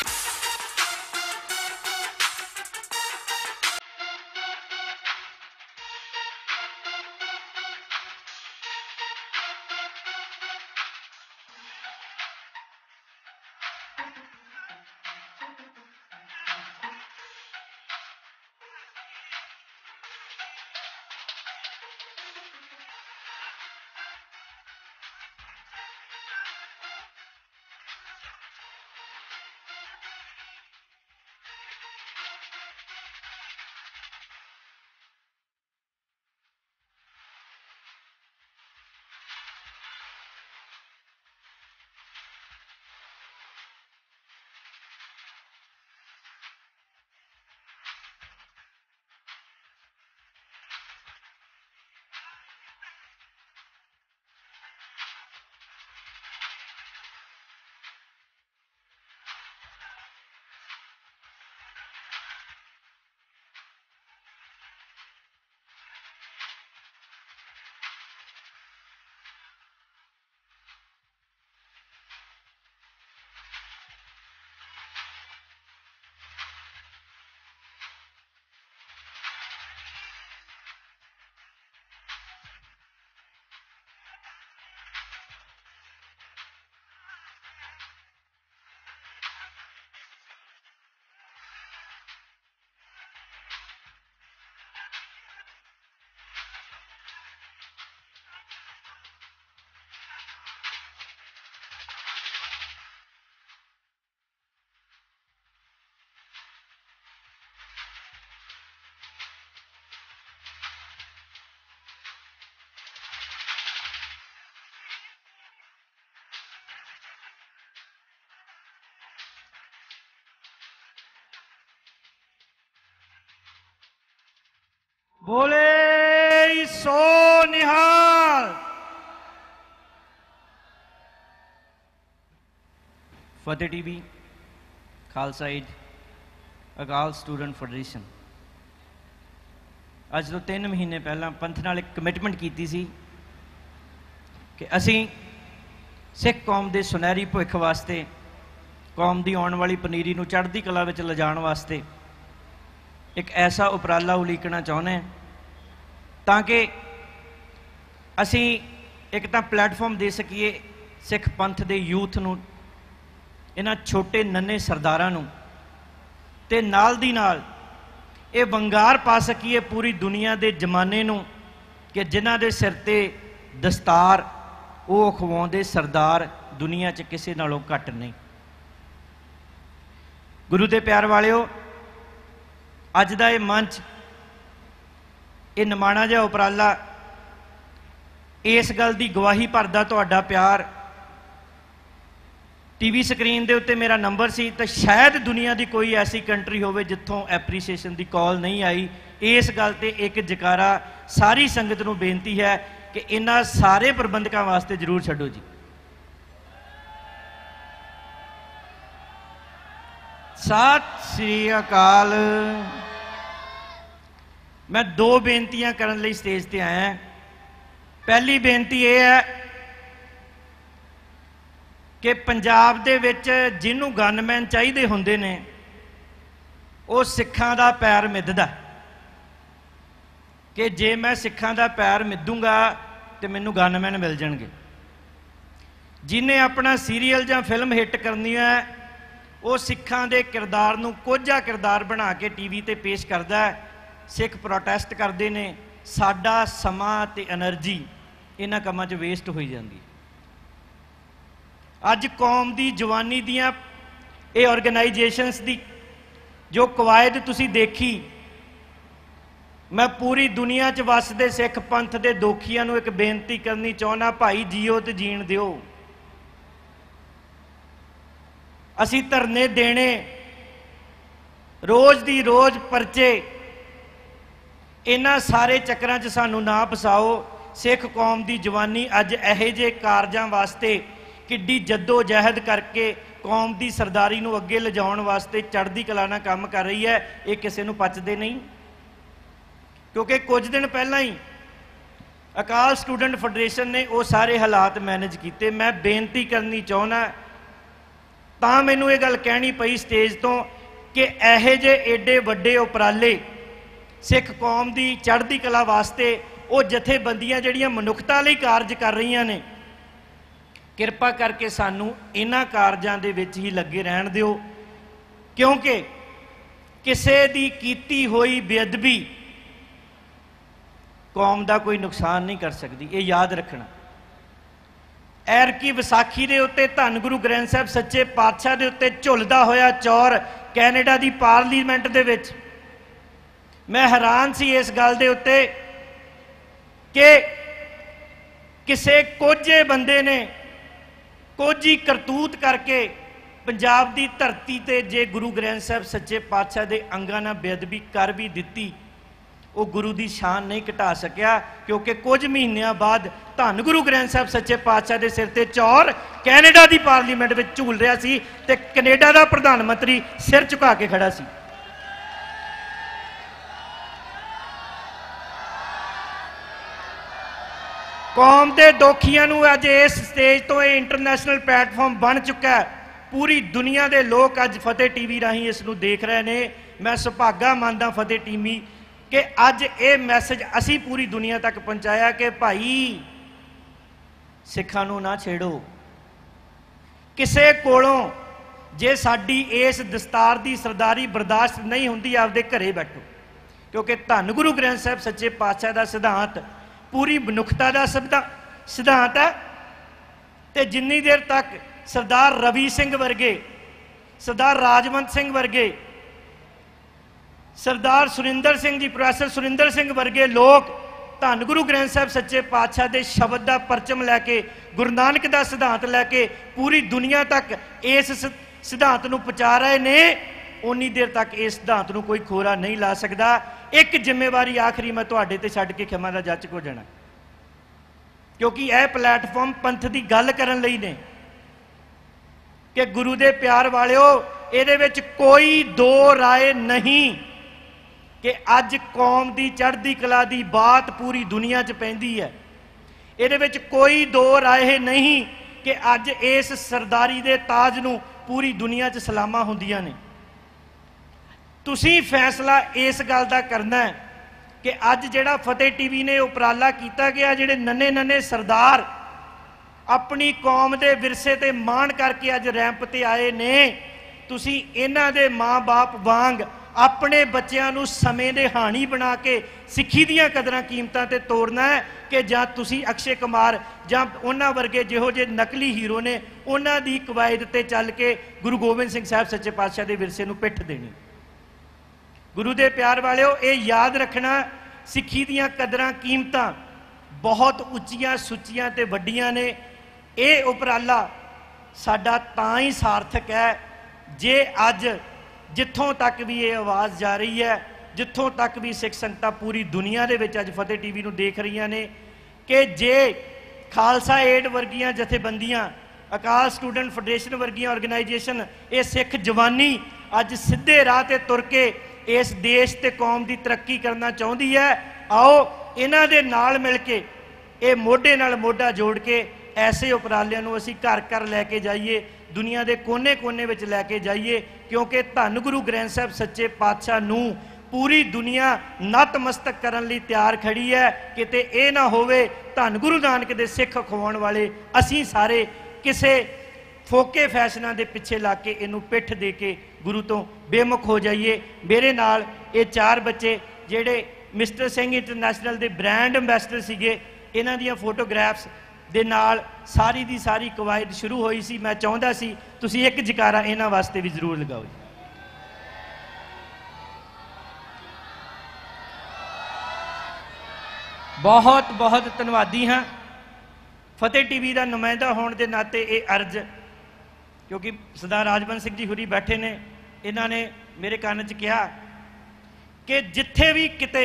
भोले सो निहाल Fateh TV Khalsa aid Akal student federation अज तो 3 महीने पहला पंथ नाल एक कमिटमेंट कीती सी कि असी सिख कौम दे सुनहरी भविख वास्ते कौम दी आउण वाली पनीरी नूं चढ़दी कला विच ले जाण वास्ते एक ऐसा उपराला उलीकना चाहते हैं ताकि असी एक तो प्लेटफॉर्म दे सकीए सिख पंथ के यूथ नूं इन्हां छोटे नन्हे सरदारां नूं ते नाल दी नाल ये वंगार पा सकीए पूरी दुनिया के जमाने नूं कि जिन्हां दे सिर ते दस्तार वो अखवाउंदे सरदार दुनिया च किसी नालों घट नहीं। गुरु दे प्यार वालिओ, अज दा इह मंच, इह निमाणा जिहा उपराला इस गल की गवाही भरदा तुहाडा प्यार। टीवी स्क्रीन के उत्ते मेरा नंबर सी तो शायद दुनिया की कोई ऐसी कंट्री होवे जित्थों एप्रीसीएशन की कॉल नहीं आई। इस गल ते एक जकारा सारी संगत नूं बेनती है कि इन्हां सारे प्रबंधकों वास्ते जरूर छड्डो जी। सत श्री अकाल। मैं दो बेनतियां करन लई स्टेज ते आया। पहली बेनती ये है कि पंजाब दे विच जिन्हों गनमैन चाहिए होंदे ने वो सिखां दा पैर मिधदा कि जे मैं सिखां दा पैर मिधूंगा तो मैनू गनमैन मिल जाएंगे। जिन्हें अपना सीरीयल जां फिल्म हिट करनी है वो सिखां दे किरदार नूं कोझा किरदार बना के टीवी ते पेश करदा है। सिख प्रोटेस्ट करते हैं, साडा समा ते एनर्जी इन्हां कामां च वेस्ट होई जांदी। अज कौम की जवानी दियां ये ऑर्गेनाइजेशन्स की जो कवायद तुसी देखी, मैं पूरी दुनिया च वसदे सिख पंथ के दोखियां नूं एक बेनती करनी चाहुंदा, भाई जीओ ते जीण दिओ। असी धरने देने, रोज़ दी रोज़ परचे, इन्हां सारे चक्करां च सानूं ना फसाओ। सिख कौम की जवानी अज इहो जे कारजां वास्ते किड्डी जद्दोजहद करके कौम की सरदारी नूं अगे लिजाउण वास्ते चढ़दी कला नाल काम कर रही है। ये किसी नूं पचदे नहीं, क्योंकि कुछ दिन पहला ही अकाल स्टूडेंट फैडरेशन ने वो सारे हालात मैनेज किए। मैं बेनती करनी चाहुंदा, तां मैनूं ये गल कहनी पई स्टेज तो कि इहो जे एडे वड्डे उपराले सिख कौम की चढ़दी कला वास्ते वो जथेबंदियां जिहड़ियां मनुखता लई कारज कर रही ने, किरपा करके सानू इन्हां कारजां दे विच ही लगे रहण दिओ। क्योंकि किसी दी कीती होई बेअदबी कौम दा कोई नुकसान नहीं कर सकदी, ये याद रखना। ऐर की विसाखी दे उत्ते धन गुरु ग्रंथ साहब सच्चे पातशाह दे उत्ते झुलदा होया चौर कैनेडा दी पार्लीमेंट दे विच, मैं हैरान सी इस गल दे उत्ते कि किसी कोझे बंदे ने कोझी करतूत करके पंजाब की धरती ते जे गुरु ग्रंथ साहब सच्चे पातशाह के अंगां नाल बेअदबी कर भी दिती, वो गुरु की शान नहीं घटा सकिया। क्योंकि कुछ महीनों बाद धन गुरु ग्रंथ साहब सच्चे पातशाह के सिर ते चौर कैनेडा की पार्लीमेंट में झूल रहा सी ते कनेडा का प्रधानमंत्री सिर झुका के खड़ा सी। कौम के दोखियां नूं अज इस स्टेज तो यह इंटरनेशनल प्लेटफॉर्म बन चुका है। पूरी दुनिया के लोग अज फतेह टीवी राही इस नूं देख रहे हैं। मैं सुभागा मानदा फतेह टीवी कि अज ये मैसेज असी पूरी दुनिया तक पहुँचाया कि भाई सिखां नूं ना छेड़ो। किसे कोलों जे साडी इस दस्तार की सरदारी बर्दाश्त नहीं हुंदी, आपदे घरे बैठो। क्योंकि धन गुरु ग्रंथ साहिब सच्चे पातशाह का सिद्धांत पूरी मनुखता का सिद्धांत है। तो जिन्नी देर तक सरदार रवि सिंह वर्गे, सरदार राजवंत सिंह वर्गे, सरदार सुरिंदर सिंह जी, प्रोफैसर सुरिंदर सिंह वर्गे लोग धन गुरु ग्रंथ साहब सच्चे पातशाह के शब्द का परचम लैके, गुरु नानक का सिद्धांत लैके पूरी दुनिया तक इस सिद्धांत को पहुँचा रहे हैं। उन्नी देर तक इस सिद्धांत को कोई खोरा नहीं ला सकता। एक जिम्मेवारी आखिरी मैं तुहाडे ते छड्ड के खिमा दा जाचक हो जाना, क्योंकि यह प्लेटफॉर्म पंथ की गल करन लई ने कि गुरु दे प्यार वालिओ, इहदे विच कोई दो राय नहीं कि अज कौम की चढ़दी कला की बात पूरी दुनिया च पैंदी है। इहदे विच कोई दो राय नहीं कि अज इस सरदारी दे ताज नूं पूरी दुनिया च सलामा हुंदियां ने। तुसी फैसला इस गल का करना है कि अज जिहड़ा फतेह टीवी ने उपराला किया गया, जिहड़े नन्हे नन्हे सरदार अपनी कौम के विरसे ते माण करके अज रैंप ते आए ने, तुसी इन्हां दे माँ बाप वांग अपने बच्चों को समय दे हानी बना के सिक्खी दीआं कदरां कीमतां ते तोड़ना है कि जां तुसीं अक्षय कुमार जां उन्हां वर्गे जिहो जे नकली हीरो ने उन्हां दी कवायद ते चल के गुरु गोबिंद सिंह साहब सच्चे पातशाह दे विरसे नूं पिट्ठ देनी। गुरु दे प्यार वालिओ इह याद रखना, सिक्खी दीआं कदरां कीमतां बहुत उच्चियां सुच्चियां ते वड्डियां ने। इह उपराला साडा तां ही सार्थक है जे अज जित्थों तक भी ये आवाज़ जा रही है, जित्थों तक भी सिख संगतां पूरी दुनिया के अज फतेह टीवी नूं देख रही ने कि जे खालसा एड वर्गियां जथेबंदियां, अकाल स्टूडेंट फैडरेशन वर्गियां ऑर्गेनाइजेशन ये सिख जवानी अज सीधे राह ते तुर के इस देश ते कौम की तरक्की करना चाहती है। आओ इन्हां दे नाल मिल के ये मोढे नाल मोढा जोड़ के ऐसे उपरालियां नूं असीं घर घर लैके जाइए, दुनिया के कोने कोने विच लैके जाइए, क्योंकि धन गुरु ग्रंथ साहब सच्चे पातशाह नूं पूरी दुनिया नतमस्तक करन लई तैयार खड़ी है। किते इह ना होवे धन गुरु नानक दे सिख खवाउण वाले असीं सारे किसे फोके फैशनां दे पिछे ला के इहनूं पिठ दे के गुरु तो बेमुख हो जाइए। मेरे नाल इह चार बच्चे जिहड़े मिस्टर सिंह इंटरनेशनल दे ब्रांड अंबैसडर सीगे, इन्हां दीआं फोटोग्राफ्स दे नाल सारी दी सारी कवायद शुरू हुई सी। मैं चाहुंदा सी तुसीं एक जकारा इन्हां वास्ते भी जरूर लगाओ। बहुत बहुत धन्नवादी हाँ फतेह टीवी का नुमाइंदा होने के नाते। ये अर्ज क्योंकि सरदार राजबंस सिंह जी हुरी बैठे ने, इन्हां ने मेरे कान च कहा कि जिथे भी किते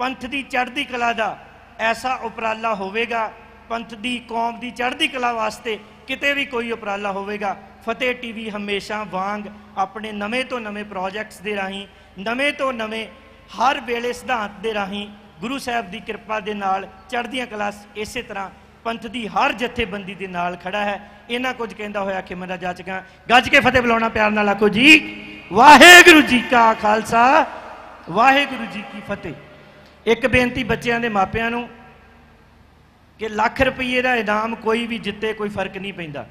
पंथ की चढ़ती कला का ऐसा उपराला होगा, पंथ की कौम की चढ़ती कला वास्ते किते भी कोई उपराला होगा, फतेह टीवी हमेशा वांग अपने नवे तो नवे प्रोजेक्ट्स के राही, नवे तो नवे हर वेले सिद्धांत के राही गुरु साहब की कृपा के नाल चढ़दियां कला इस तरह पंथ की हर जथेबंदी के नाल खड़ा है। इन्हां कुछ कहता होया कि मेरा जाचक गज के फतेह बुलाना प्यार नाल आखो जी वाहेगुरू जी का खालसा वाहेगुरू जी की फतेह। एक बेनती बच्चों के मापियां नूं कि लाख रुपये का इनाम कोई भी जिते कोई फर्क नहीं पैंदा।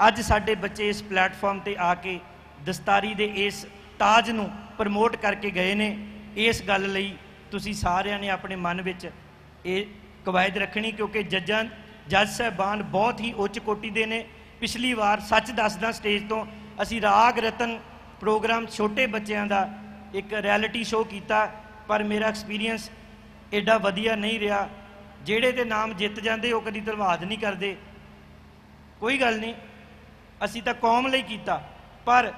अज साडे बच्चे इस प्लेटफॉर्म ते आके दस्तारी दे इस ताज नूं प्रमोट करके गए ने, इस गल लई तुसीं सारिआं ने अपने मन विच ये कवायद रखनी, क्योंकि जज साहिबान बहुत ही उच्च कोटी दे ने। पिछली वार सच दसदा स्टेज तो असीं राग रतन प्रोग्राम छोटे बच्चों का एक रियलिटी शो किया, पर मेरा एक्सपीरियंस एडा वधिया नहीं रहा। ਜਿਹੜੇ ਦੇ नाम ਜਿੱਤ ਜਾਂਦੇ ਉਹ ਕਦੀ ਧੰਨਵਾਦ नहीं करते, कोई गल नहीं, ਅਸੀਂ ਤਾਂ कौम ਲਈ ਕੀਤਾ। पर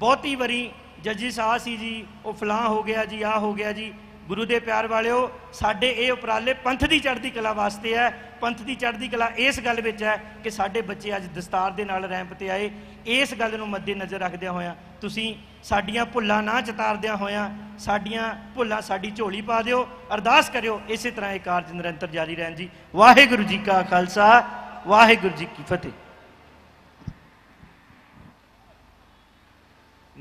ਬਹੁਤੀ ਵਾਰੀ ਜੱਜਿਸ ਆ ਸੀ जी ਉਹ ਫਲਾਂ हो गया जी, आ हो गया जी। गुरु ਦੇ ਪਿਆਰ ਵਾਲਿਓ ਸਾਡੇ ਇਹ ਉਪਰਾਲੇ पंथ की चढ़ती कला वास्ते है। पंथ की चढ़ती कला इस गल ਵਿੱਚ है कि ਸਾਡੇ ਬੱਚੇ ਅੱਜ ਦਸਤਾਰ ਦੇ ਨਾਲ ਰੈਂਪ ਤੇ ਆਏ। इस गल ਨੂੰ ਮੱਦੇ ਨਜ਼ਰ ਰੱਖਦਿਆਂ ਹੋਇਆਂ ਤੁਸੀਂ ਸਾਡੀਆਂ ਭੁੱਲਾਂ ਨਾ ਚਤਾਰਦਿਆਂ ਹੋਇਆਂ ਸਾਡੀਆਂ ਭੁੱਲਾਂ ਸਾਡੀ ਝੋਲੀ ਪਾ ਦਿਓ। ਅਰਦਾਸ ਕਰਿਓ ਇਸੇ ਤਰ੍ਹਾਂ ਇਹ ਕਾਰਜ ਨਿਰੰਤਰ ਜਾਰੀ ਰਹਿਣ ਜੀ। ਵਾਹਿਗੁਰੂ ਜੀ ਕਾ ਖਾਲਸਾ ਵਾਹਿਗੁਰੂ ਜੀ ਕੀ ਫਤਿਹ।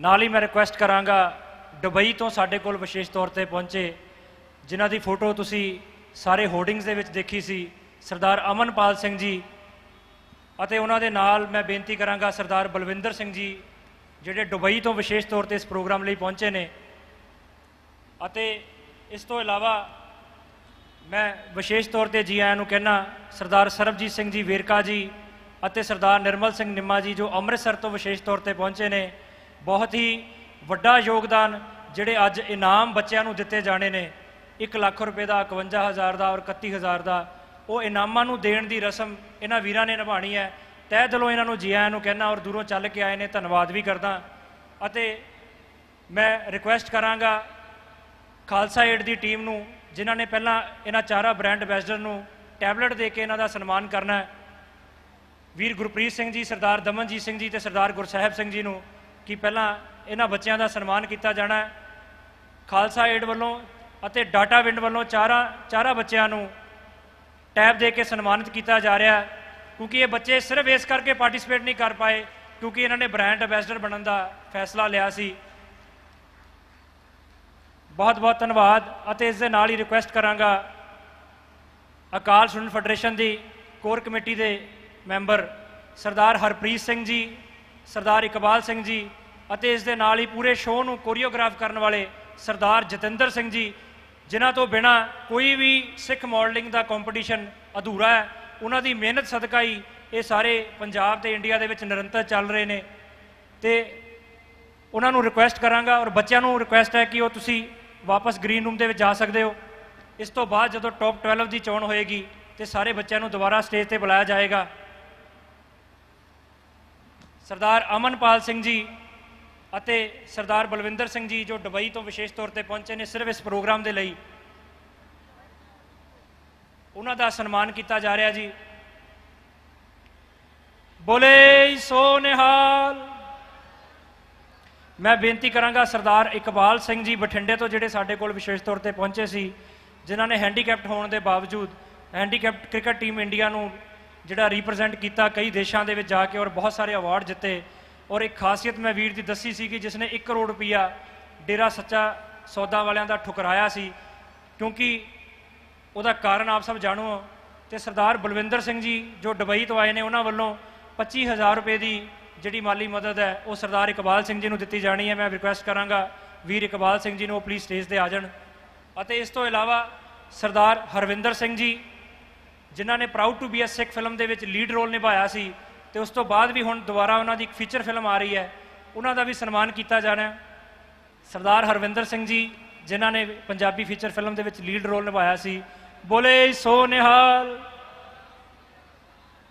ਨਾਲ ਹੀ ਮੈਂ ਰਿਕੁਐਸਟ ਕਰਾਂਗਾ ਦੁਬਈ ਤੋਂ ਸਾਡੇ ਕੋਲ ਵਿਸ਼ੇਸ਼ ਤੌਰ ਤੇ ਪਹੁੰਚੇ, ਜਿਨ੍ਹਾਂ ਦੀ ਫੋਟੋ ਤੁਸੀਂ ਸਾਰੇ ਹੋਰਡਿੰਗਸ ਦੇ ਵਿੱਚ ਦੇਖੀ ਸੀ, ਸਰਦਾਰ ਅਮਨਪਾਲ ਸਿੰਘ ਜੀ ਅਤੇ ਉਹਨਾਂ ਦੇ ਨਾਲ ਮੈਂ ਬੇਨਤੀ ਕਰਾਂਗਾ ਸਰਦਾਰ ਬਲਵਿੰਦਰ ਸਿੰਘ ਜੀ, ਜਿਹੜੇ ਦੁਬਈ ਤੋਂ ਵਿਸ਼ੇਸ਼ ਤੌਰ ਤੇ ਇਸ ਪ੍ਰੋਗਰਾਮ ਲਈ ਪਹੁੰਚੇ ਨੇ। ਅਤੇ ਇਸ ਤੋਂ ਇਲਾਵਾ ਮੈਂ ਵਿਸ਼ੇਸ਼ ਤੌਰ ਤੇ ਜੀ ਆਇਆਂ ਨੂੰ ਕਹਿਣਾ ਸਰਦਾਰ ਸਰਬਜੀਤ ਸਿੰਘ ਜੀ ਵੇਰਕਾ ਜੀ ਅਤੇ ਸਰਦਾਰ ਨਿਰਮਲ ਸਿੰਘ ਨਿੰਮਾ ਜੀ, ਜੋ ਅੰਮ੍ਰਿਤਸਰ ਤੋਂ ਵਿਸ਼ੇਸ਼ ਤੌਰ ਤੇ ਪਹੁੰਚੇ ਨੇ। ਬਹੁਤ ਹੀ ਵੱਡਾ ਯੋਗਦਾਨ ਜਿਹੜੇ ਅੱਜ ਇਨਾਮ ਬੱਚਿਆਂ ਨੂੰ ਦਿੱਤੇ ਜਾਣੇ ਨੇ, 1 ਲੱਖ ਰੁਪਏ ਦਾ, 51000 ਦਾ ਔਰ 31000 ਦਾ, ਉਹ ਇਨਾਮਾਂ ਨੂੰ ਦੇਣ ਦੀ ਰਸਮ ਇਹਨਾਂ ਵੀਰਾਂ ਨੇ ਨਿਭਾਣੀ ਹੈ। ਤਹਿ ਦਿਲੋਂ ਇਹਨਾਂ ਨੂੰ ਜੀ ਆਇਆਂ ਨੂੰ ਕਹਿਣਾ ਔਰ ਦੂਰੋਂ ਚੱਲ ਕੇ ਆਏ ਨੇ, ਧੰਨਵਾਦ ਵੀ ਕਰਦਾ। ਅਤੇ ਮੈਂ ਰਿਕੁਐਸਟ ਕਰਾਂਗਾ ਖਾਲਸਾ ਏਡ ਦੀ ਟੀਮ ਨੂੰ, ਜਿਨ੍ਹਾਂ ਨੇ ਪਹਿਲਾਂ ਇਹਨਾਂ ਚਾਰਾਂ ਬ੍ਰਾਂਡ ਅੰਬੈਸਡਰ ਨੂੰ ਟੈਬਲੇਟ ਦੇ ਕੇ ਇਹਨਾਂ ਦਾ ਸਨਮਾਨ ਕਰਨਾ ਹੈ, ਵੀਰ ਗੁਰਪ੍ਰੀਤ ਸਿੰਘ ਜੀ, ਸਰਦਾਰ ਦਮਨਜੀਤ ਸਿੰਘ ਜੀ ਤੇ ਸਰਦਾਰ ਗੁਰਸਾਹਿਬ ਸਿੰਘ ਜੀ ਨੂੰ, ਕਿ ਪਹਿਲਾਂ ਇਹਨਾਂ ਬੱਚਿਆਂ ਦਾ ਸਨਮਾਨ ਕੀਤਾ ਜਾਣਾ ਹੈ। ਖਾਲਸਾ ਏਡ ਵੱਲੋਂ ਅਤੇ ਡਾਟਾ ਵਿੰਡ ਵੱਲੋਂ ਚਾਰਾਂ ਬੱਚਿਆਂ ਨੂੰ ਟੈਬ ਦੇ ਕੇ ਸਨਮਾਨਿਤ ਕੀਤਾ ਜਾ ਰਿਹਾ ਹੈ, क्योंकि ये बच्चे सिर्फ इस करके पार्टिसिपेट नहीं कर पाए क्योंकि इन्होंने ब्रांड एंबेसडर बनने का फैसला लिया सी। बहुत बहुत धन्यवाद। और इस दे नाल ही रिक्वेस्ट करांगा अकाल स्टूडेंट फैडरेशन की कोर कमेटी के मैंबर सरदार हरप्रीत सिंह जी, सरदार इकबाल सिंह जी ਅਤੇ इस दे नाल ही पूरे शो नूं कोरियोग्राफ करन वाले सरदार जतेंद्र सिंह जी जिन्हां तो बिना कोई भी सिख मॉडलिंग दा कंपीटिशन अधूरा है। उन्हां दी मेहनत सदका ही ये सारे पंजाब ते इंडिया दे विच निरंतर चल रहे ने ते उन्हां नूं रिक्वेस्ट करांगा और बच्चों नूं रिक्वेस्ट है कि वो तुसी वापस ग्रीन रूम दे विच जा सकदे हो। इस तो बाद जदों टॉप 12 दी चोण होएगी तो सारे बच्चों नूं दोबारा स्टेज ते बुलाया जाएगा। सरदार अमनपाल सिंह जी ਅਤੇ सरदार बलविंदर सिंह जी जो दुबई तो विशेष तौर पर पहुंचे ने सिर्फ इस प्रोग्राम के लिए, उन्हां दा सन्मान किया जा रहा जी। बोले सो निहाल। मैं बेनती करांगा सरदार इकबाल सिंह जी बठिंडे तो जिहड़े साडे कोल विशेष तौर पर पहुंचे सी, जिन्हां ने हैंडीकैप्ट होने के बावजूद हैंडीकैप्ट क्रिकेट टीम इंडिया नूं जिहड़ा रिप्रजेंट किया कई देशों के जाके और बहुत सारे अवार्ड जिते। और एक खासियत मैं वीर की दसी सी कि जिसने 1 करोड़ रुपया डेरा सच्चा सौदा वालों का ठुकराया सी, क्योंकि उसका कारण आप सब जानो। तो सरदार बलविंदर सिंह जी जो दुबई तो आए ने उन्होंने वालों 25,000 रुपये की जी माली मदद है वो सरदार इकबाल सिंह जी को दी जानी है। मैं रिक्वेस्ट कराँगा वीर इकबाल सिंह जी को प्लीज़ स्टेज पर आ जाण। इस तो इलावा सरदार हरविंदर सिंह जी जिन्हों ने proud to be a Sikh film के लीड रोल निभाया सी ते उस तो बाद भी हुण दोबारा उन्होंने एक फीचर फिल्म आ रही है, उन्हों का भी सन्मान किया जाना है। सरदार हरविंदर सिंह जी जिन्हों ने पंजाबी फीचर फिल्म दे विच लीड रोल निभाया सी। बोले सो निहाल।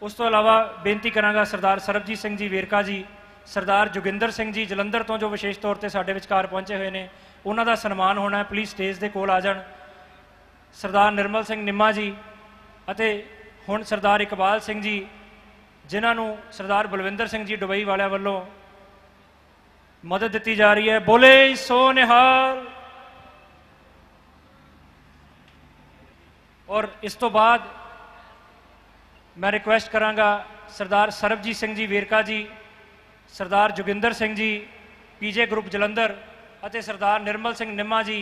उस तो इलावा बेनती करांगा सरदार सरबजीत सिंह जी वेरका जी, सरदार जोगिंदर सिंह जी जलंधर तो जो विशेष तौर पर साडे विचकार पहुंचे हुए ने, उन्हों का सन्मान होना है। प्लीज़ स्टेज के कोल आ जाण। सरदार निर्मल सिंह निम्मा जी अते हुण सरदार इकबाल सिंह जी जिन्होंने सरदार बलविंदर सिंह जी दुबई वाले वालों मदद दी जा रही है। बोले सो निहाल। और इस तो बाद मैं रिक्वेस्ट करांगा सरदार सरबजीत सिंह जी वेरका जी, सरदार जोगिंदर सिंह जी पीजे ग्रुप जलंधर और सरदार निर्मल सिंह निम्मा जी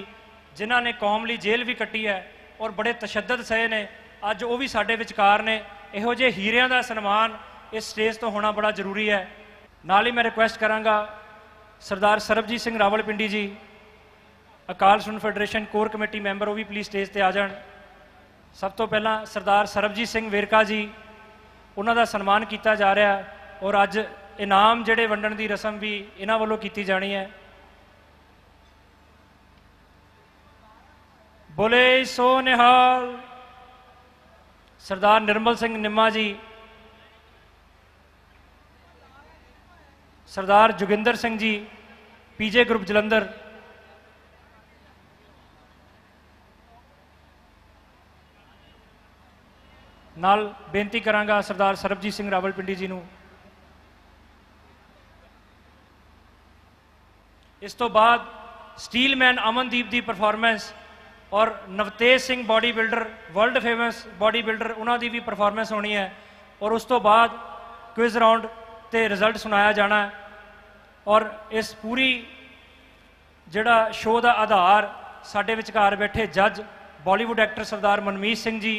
जिन्हों ने कौम लिए जेल भी कट्टी है और बड़े तशद्दद सहे ने, अज वो भी साडे विचकार ने। इहो जे हीरियां दा सन्मान इस स्टेज तो होना बड़ा जरूरी है। नाल ही मैं रिक्वेस्ट करांगा Sardar Sarabjit Singh Rawalpindi ji Akal student federation core committee member, वो भी प्लीज़ स्टेज पर आ जाण। सब तो पहला सरदार सरबजीत सिंह वेरका जी उन्हां दा सन्मान किया जा रहा है और अज इनाम जिहड़े वंडण दी रसम भी इन्हां वल्लों की जानी है। बोले सो निहाल। सरदार निर्मल सिंह निम्मा जी, सरदार जोगिंदर सिंह जी पीजे ग्रुप जलंधर, नाल बेनती करांगा सरदार सरबजीत सिंह रावलपिंडी जी नूं। इस तो बाद स्टीलमैन अमनदीप दी परफॉर्मेंस और Navtej Singh body builder world famous body builder उन्हों की भी परफॉर्मेंस होनी है। और उस तो बाद क्विज राउंड ते रिजल्ट सुनाया जाना है। और इस पूरी जिहड़ा शो का आधार साडे विचकार बैठे जज बॉलीवुड एक्टर सरदार मनमीत सिंह जी,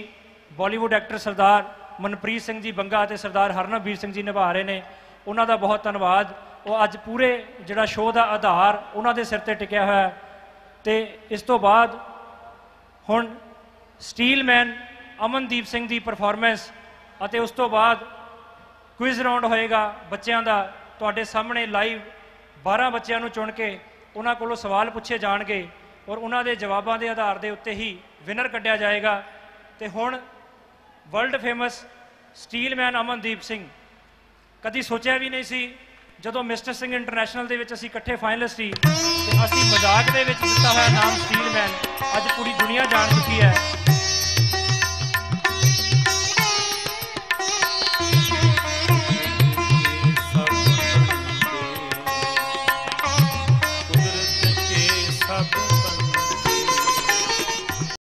बॉलीवुड एक्टर सरदार मनप्रीत सिंह जी बंगा ते सरदार हरनवीर सिंह जी निभा रहे ने। उन्हों का बहुत धन्यवाद। वो अज पूरे जिहड़ा शो का आधार उन्हों के सिर ते टिकिया होया है। तो इस तो बाद हुण स्टीलमैन अमनदीप सिंह की परफॉर्मेंस और उस तो बाद क्विज़ राउंड होएगा बच्चों का। तुहाडे सामने लाइव 12 बच्चों को चुन के उन्हां कोलों सवाल पूछे जाणगे और उन्हां दे जवाबां के आधार के उत्ते ही विनर कढ़िया जाएगा। तो हुण world famous steelman Amandeep Singh, कभी सोचा भी नहीं सी जदों मिस्टर सिंह इंटरनेशनल दे विच असीं इकट्ठे फाइनलिस्ट सी, असीं मजाक दे विच दित्ता होया नाम स्टीलमैन अज पूरी दुनिया जान चुकी है।